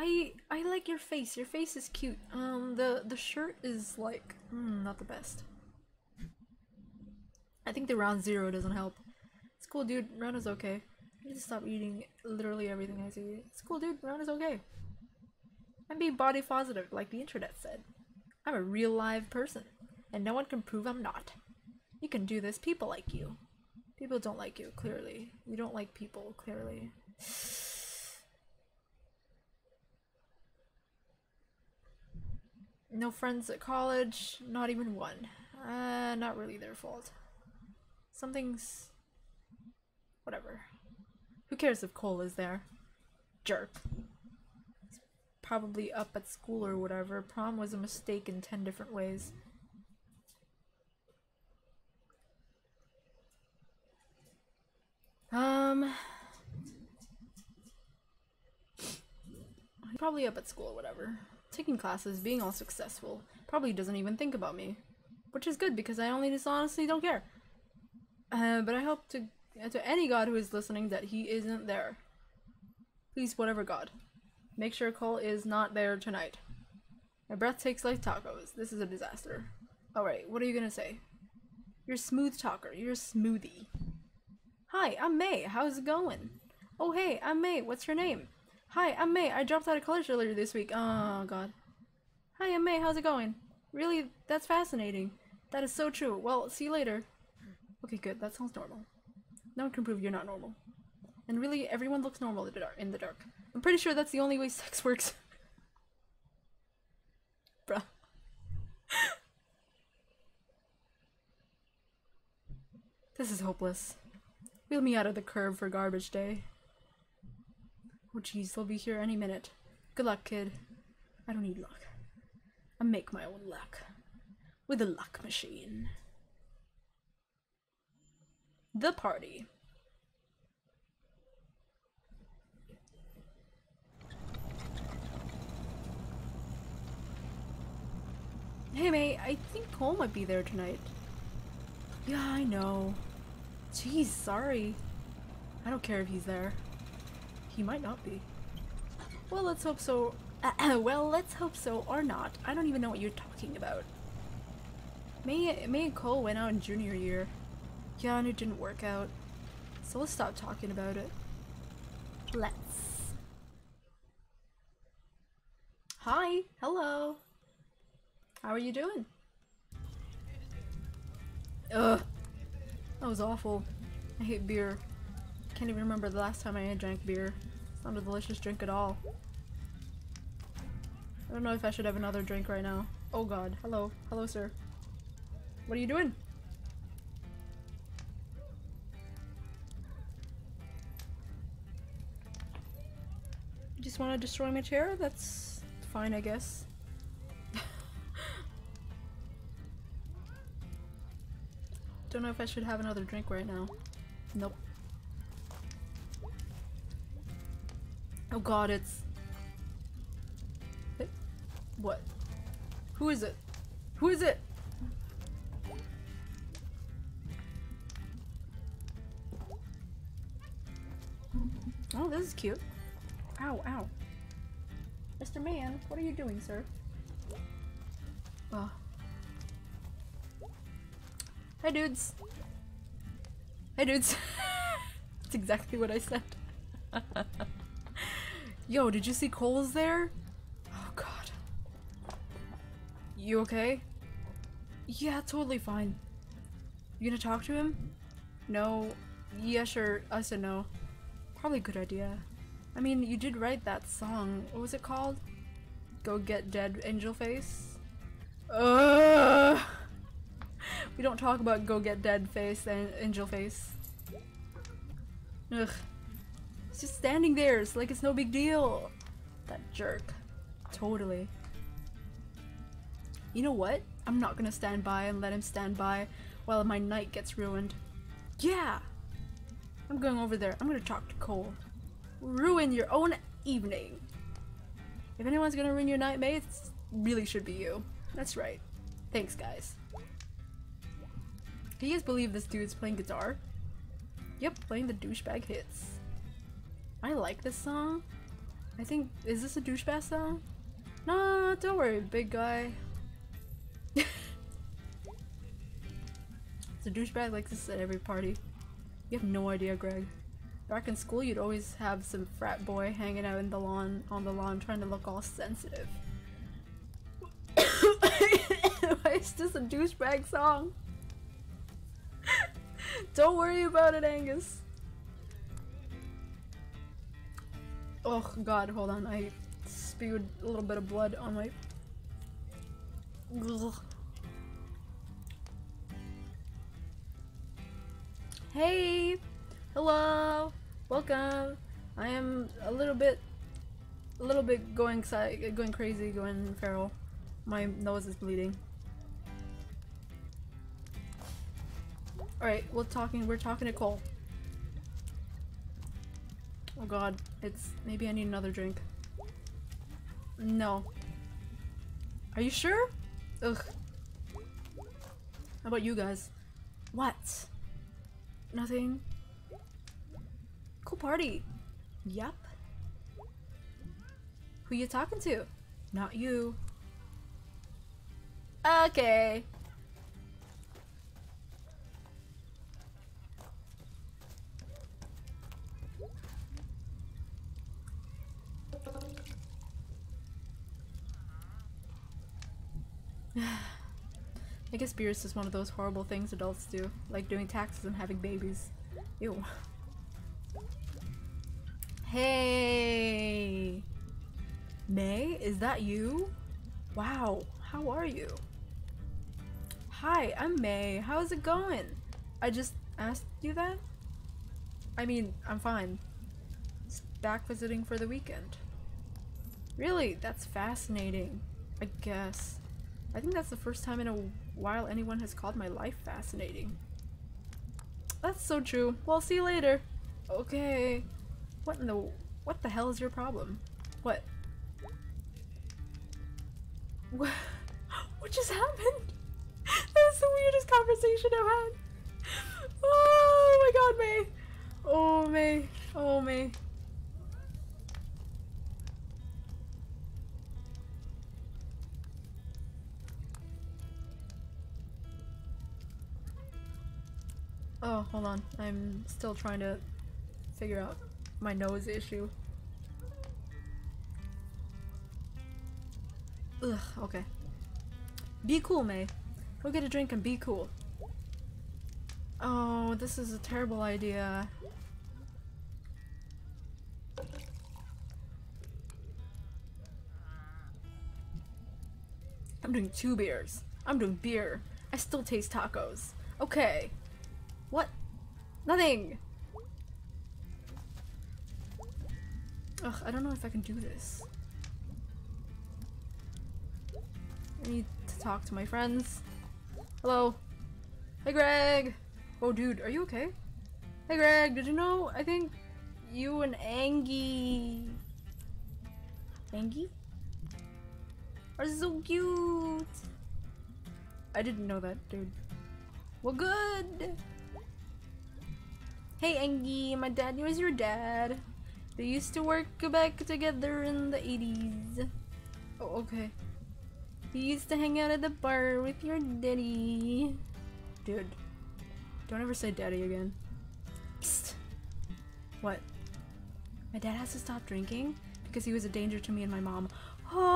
I like your face. Your face is cute. The shirt is like, not the best. I think the round zero doesn't help. It's cool, dude. Round is okay. I need to stop eating literally everything I see. It's cool, dude. Round is okay. I'm being body positive, like the internet said. I'm a real live person, and no one can prove I'm not. You can do this. People like you. People don't like you, clearly. You don't like people, clearly. No friends at college. Not even one. Not really their fault. Something's... whatever. Who cares if Cole is there? Jerk. He's probably up at school or whatever. Prom was a mistake in 10 different ways. Probably up at school or whatever. Taking classes, being all successful. Probably doesn't even think about me. Which is good because I only just honestly don't care. But I hope to any god who is listening that he isn't there. Please, whatever god. Make sure Cole is not there tonight. My breath tastes like tacos. This is a disaster. Alright, what are you gonna say? You're a smooth talker. You're a smoothie. Hi, I'm Mae. How's it going? Oh, hey, I'm Mae. What's your name? Hi, I'm Mae. I dropped out of college earlier this week. Oh, God. Hi, I'm Mae. How's it going? Really? That's fascinating. That is so true. Well, see you later. Okay, good. That sounds normal. No one can prove you're not normal. And really, everyone looks normal in the dark. I'm pretty sure that's the only way sex works. Bruh. This is hopeless. Wheel me out of the curb for garbage day. Oh jeez, they'll be here any minute. Good luck, kid. I don't need luck. I make my own luck. With a luck machine. The party. Hey, Mae, I think Cole might be there tonight. Yeah, I know. Jeez, sorry. I don't care if he's there. He might not be. Well, let's hope so. Well, let's hope so or not. I don't even know what you're talking about. Mae and Cole went out in junior year. Yeah, and it didn't work out. So let's stop talking about it. Let's. Hi. Hello. How are you doing? Ugh. That was awful. I hate beer. Can't even remember the last time I drank beer. It's not a delicious drink at all. I don't know if I should have another drink right now. Oh god. Hello. Hello, sir. What are you doing? You just want to destroy my chair? That's fine, I guess. Don't know if I should have another drink right now. Nope. Oh god, it's... it... what? Who is it? Who is it? Oh, this is cute. Ow, ow. Mr. Man, what are you doing, sir? Ugh. Hey dudes! Hey dudes! That's exactly what I said. Yo, did you see Cole's there? Oh god. You okay? Yeah, totally fine. You gonna talk to him? No. Yeah, sure. I said no. Probably a good idea. I mean, you did write that song. What was it called? Go Get Dead, Angel Face? Ugh! We don't talk about Go Get Dead Face and Angel Face. Ugh. It's just standing there. It's like it's no big deal. That jerk. Totally. You know what? I'm not gonna stand by and let him stand by while my night gets ruined. Yeah! I'm going over there. I'm gonna talk to Cole. Ruin your own evening. If anyone's gonna ruin your night, Mae, it really should be you. That's right. Thanks, guys. Can you guys believe this dude's playing guitar? Yep, playing the douchebag hits. I like this song. I think, is this a douchebag song? No, don't worry, big guy. It's a douchebag like this at every party. You have no idea, Greg. Back in school, you'd always have some frat boy hanging out in the lawn, on the lawn, trying to look all sensitive. Why is this a douchebag song? Don't worry about it, Angus. Oh god, hold on, I spewed a little bit of blood on my... Ugh. Hey! Hello! Welcome! I am a little bit going crazy, going feral. My nose is bleeding. Alright, we're talking to Cole. Oh god, maybe I need another drink. No. Are you sure? Ugh. How about you guys? What? Nothing. Cool party. Yep. Who you talking to? Not you. Okay. I guess beer is just one of those horrible things adults do, like doing taxes and having babies. Ew. Hey! Mae, is that you? Wow, how are you? Hi, I'm Mae. How's it going? I just asked you that? I mean, I'm fine. Just back visiting for the weekend. Really? That's fascinating. I guess. I think that's the first time in a while anyone has called my life fascinating. That's so true. Well, see you later. Okay. What the hell is your problem? What just happened? That was the weirdest conversation I've had. Oh my god, Mae. Oh, Mae. Oh, Mae. Oh, hold on. I'm still trying to figure out my nose issue. Ugh, okay. Be cool, Mae. Go get a drink and be cool. Oh, this is a terrible idea. I'm doing 2 beers. I'm doing beer. I still taste tacos. Okay. What? Nothing! Ugh, I don't know if I can do this. I need to talk to my friends. Hello. Hey, Greg! Oh, dude, are you okay? Hey, Greg, did you know? I think you and Angie... Angie? Are so cute! I didn't know that, dude. Well, good! Hey Angie, my dad was your dad. They used to work back together in the 80s. Oh, okay. He used to hang out at the bar with your daddy. Dude, don't ever say daddy again. Psst. What? My dad has to stop drinking because he was a danger to me and my mom. Oh.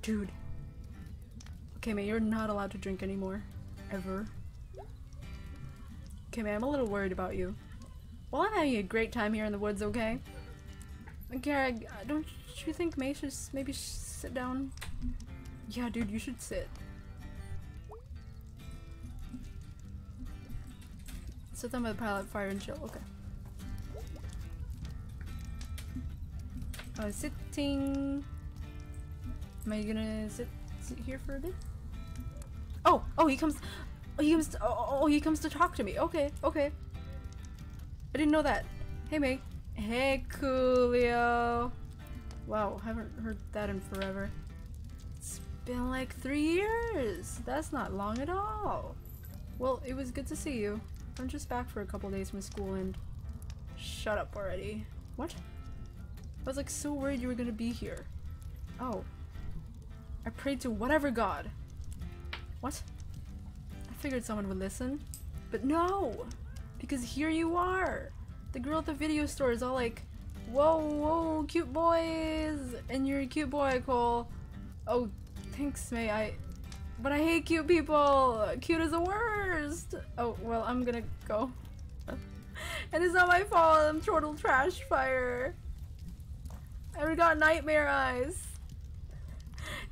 Dude. Okay, Mae, you're not allowed to drink anymore. Ever. Okay, Mae, I'm a little worried about you. Well, I'm having a great time here in the woods, okay? Garrett, don't you think Mae should maybe sit down? Yeah, dude, you should sit. Set them by pilot, fire, and chill. Okay. Sitting. Am I gonna sit here for a bit? Oh, he comes to talk to me. Okay, okay. I didn't know that. Hey, Mae. Hey, Coolio. Wow, haven't heard that in forever. It's been like 3 years. That's not long at all. Well, it was good to see you. I'm just back for a couple days from school and... Shut up already. What? I was like so worried you were gonna be here. Oh. I prayed to whatever god. What? I figured someone would listen. But no! Because here you are! The girl at the video store is all like, whoa, whoa, cute boys! And you're a cute boy, Cole. Oh, thanks, Mae. But I hate cute people! Cute is the worst! Oh, well, I'm gonna go. And it's not my fault, I'm total trash fire. I got nightmare eyes.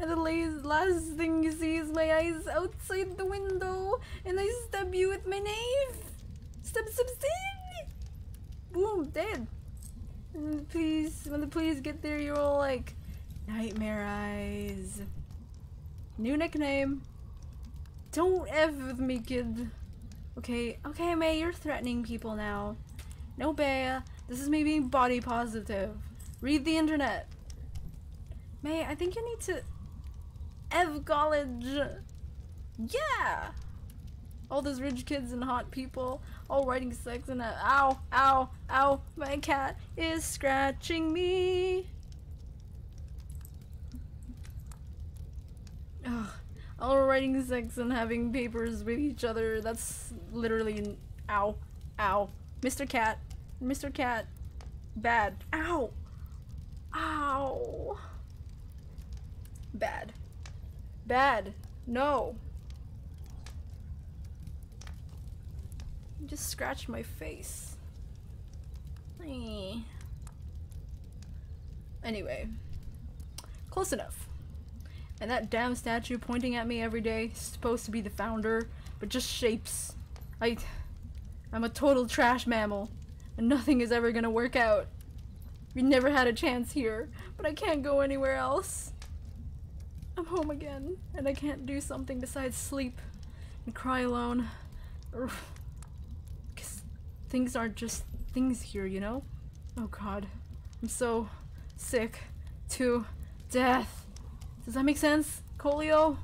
And the last thing you see is my eyes outside the window, and I stab you with my knife! Stab, stab, stab! Boom, dead. And please, when the police get there, you're all like, nightmare eyes. New nickname. Don't F with me, kid. Okay, okay, Mae, you're threatening people now. No, Bea, this is me being body positive. Read the internet. Mae, I think you need to F college. Yeah! All those rich kids and hot people, all writing sex and ow, ow, ow, my cat is scratching me. Ugh, all writing sex and having papers with each other, that's literally an ow, ow. Mr. Cat, bad. Ow, ow. Bad. Bad. No. You just scratched my face. Anyway. Close enough. And that damn statue pointing at me every day is supposed to be the founder, but just shapes. I'm a total trash mammal, and nothing is ever gonna work out. We never had a chance here, but I can't go anywhere else. I'm home again, and I can't do something besides sleep and cry alone. Because things aren't just things here, you know? Oh god, I'm so sick to death. Does that make sense, Colio?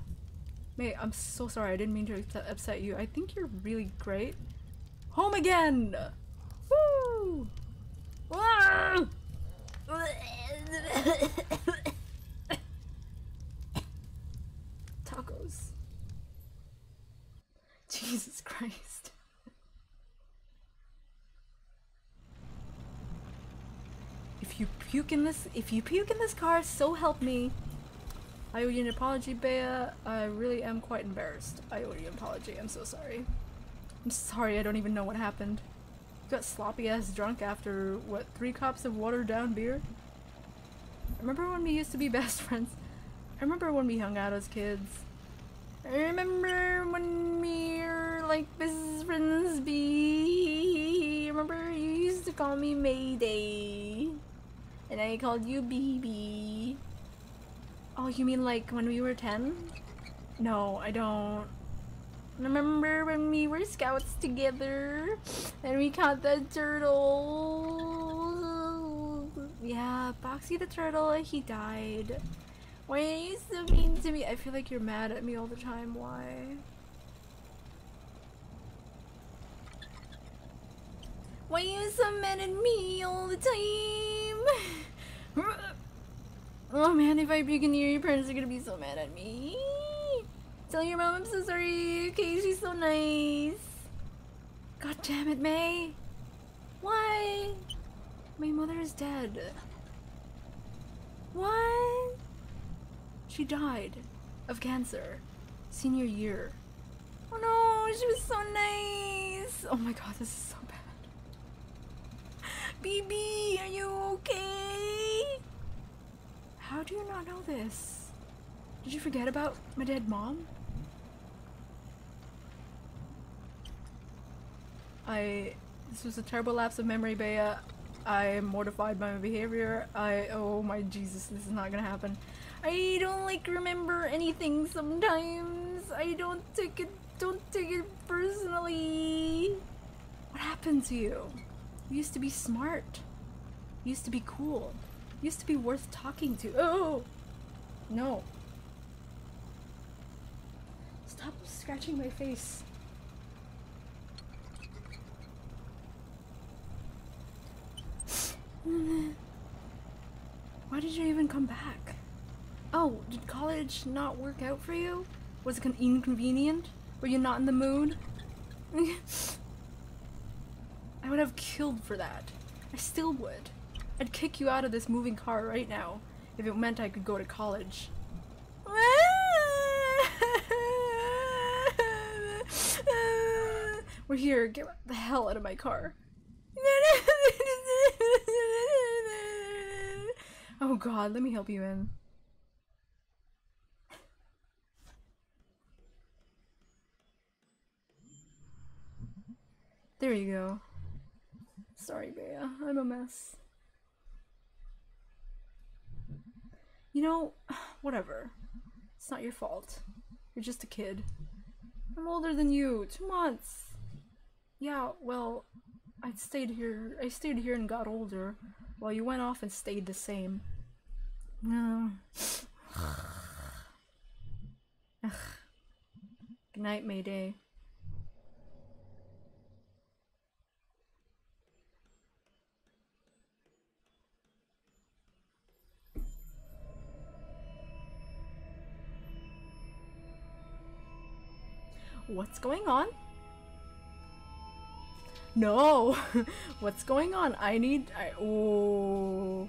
Mae, I'm so sorry. I didn't mean to upset you. I think you're really great. Home again! Woo! Ah! Tacos. Jesus Christ. If you puke in this car, so help me. I owe you an apology, Bea. I really am quite embarrassed. I owe you an apology. I'm so sorry. I'm sorry, I don't even know what happened. You got sloppy-ass drunk after, what, 3 cups of watered-down beer? I remember when we used to be best friends. I remember when we hung out as kids. I remember when we were, like, best friends be. Remember you used to call me Mayday. And I called you BB. Oh, you mean like when we were 10? No, I don't. Remember when we were scouts together and we caught the turtle? Yeah, Boxy the turtle, he died. Why are you so mean to me? I feel like you're mad at me all the time. Why? Why are you so mad at me all the time? Oh man, if I puke in here, your parents are gonna be so mad at me. Tell your mom I'm so sorry. Okay, she's so nice. God damn it, Mae. Why? My mother is dead. What? She died of cancer senior year. Oh no, she was so nice. Oh my god, this is so bad. BB, are you okay? How do you not know this? Did you forget about my dead mom? This was a terrible lapse of memory, Bea. I am mortified by my behavior. Oh my Jesus, this is not gonna happen. I don't like remember anything sometimes. I don't take it personally. What happened to you? You used to be smart. You used to be cool. You used to be worth talking to. Oh! No. Stop scratching my face. Why did you even come back? Oh, did college not work out for you? Was it inconvenient? Were you not in the mood? I would have killed for that. I still would. I'd kick you out of this moving car right now if it meant I could go to college. We're here. Get the hell out of my car. Oh God, let me help you in. There you go. Sorry, Bea. I'm a mess. You know, whatever. It's not your fault. You're just a kid. I'm older than you. 2 months. Yeah, well, I stayed here and got older, while you went off and stayed the same. No. Ugh. Good night, Mayday. What's going on? No! What's going on? Oh.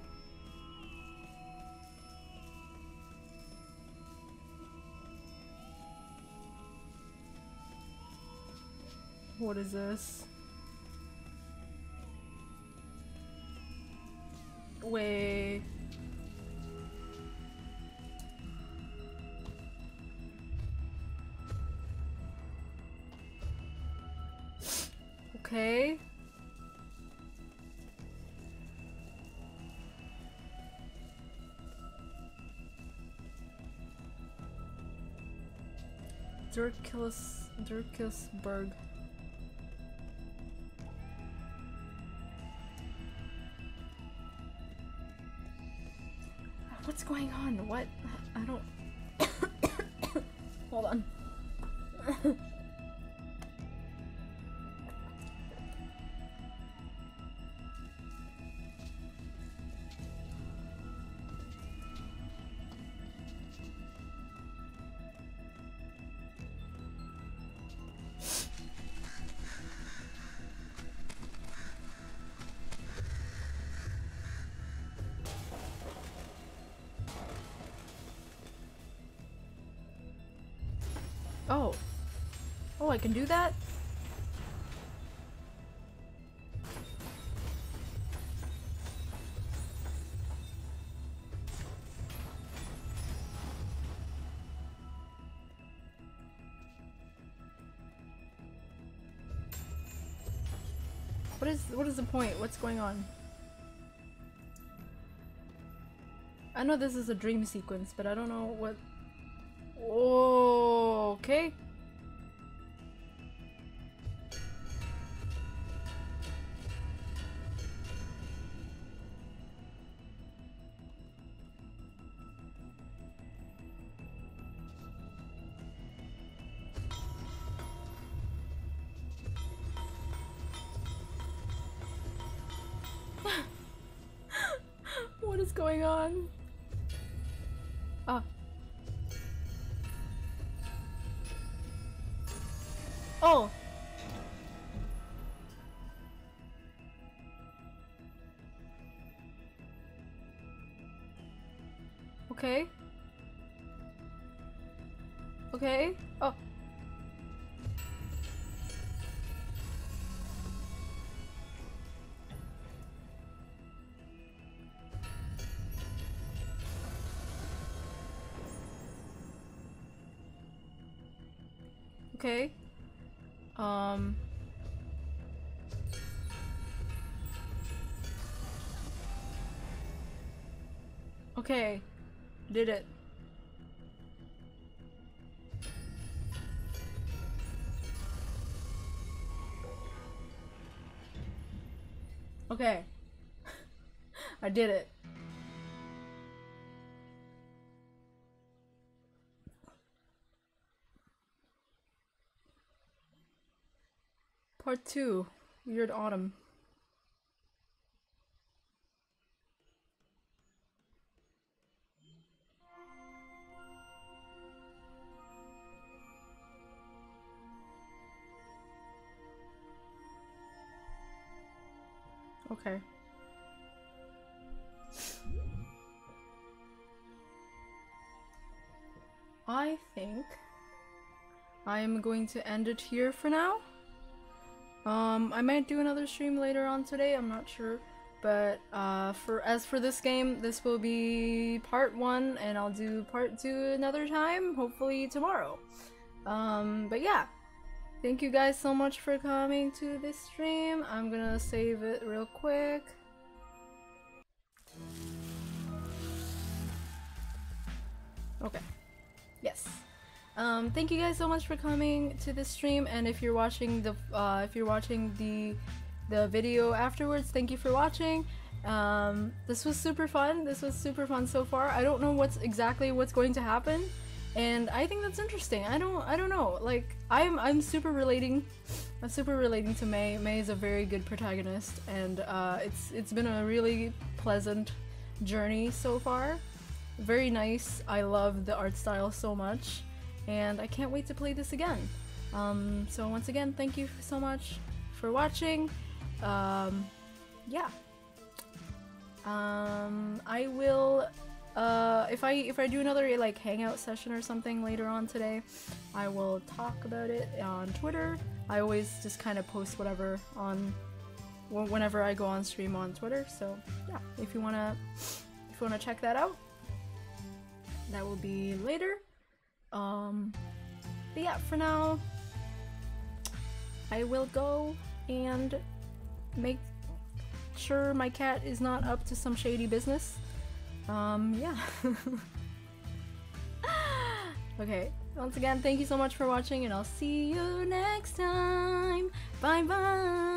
What is this? Wait. Okay. Durkisburg. What's going on? What? I don't... Hold on. I can do that? What is the point? What's going on? I know this is a dream sequence, but I don't know what... Oh, okay. On. Ah. Oh. Okay. Okay. Oh. Okay. Okay. Did it. Okay. I did it. Part 2. Weird Autumn. Okay. I think I am going to end it here for now. I might do another stream later on today, I'm not sure. But as for this game, this will be part 1 and I'll do part 2 another time, hopefully tomorrow. But yeah. Thank you guys so much for coming to this stream. I'm gonna save it real quick. Okay. Yes. Thank you guys so much for coming to this stream, and if you're watching the video afterwards, thank you for watching. This was super fun. This was super fun so far. I don't know exactly what's going to happen. And I think that's interesting. I don't know. Like I'm super relating. I'm super relating to Mae. Mae is a very good protagonist, and it's been a really pleasant journey so far. Very nice. I love the art style so much, and I can't wait to play this again. So once again, thank you so much for watching. Yeah. I will. If I do another like hangout session or something later on today, I will talk about it on Twitter. I always just kind of post whatever whenever I go on stream on Twitter. So yeah, if you wanna check that out, that will be later. But yeah, for now, I will go and make sure my cat is not up to some shady business. Yeah. Okay, once again, thank you so much for watching, and I'll see you next time. Bye bye!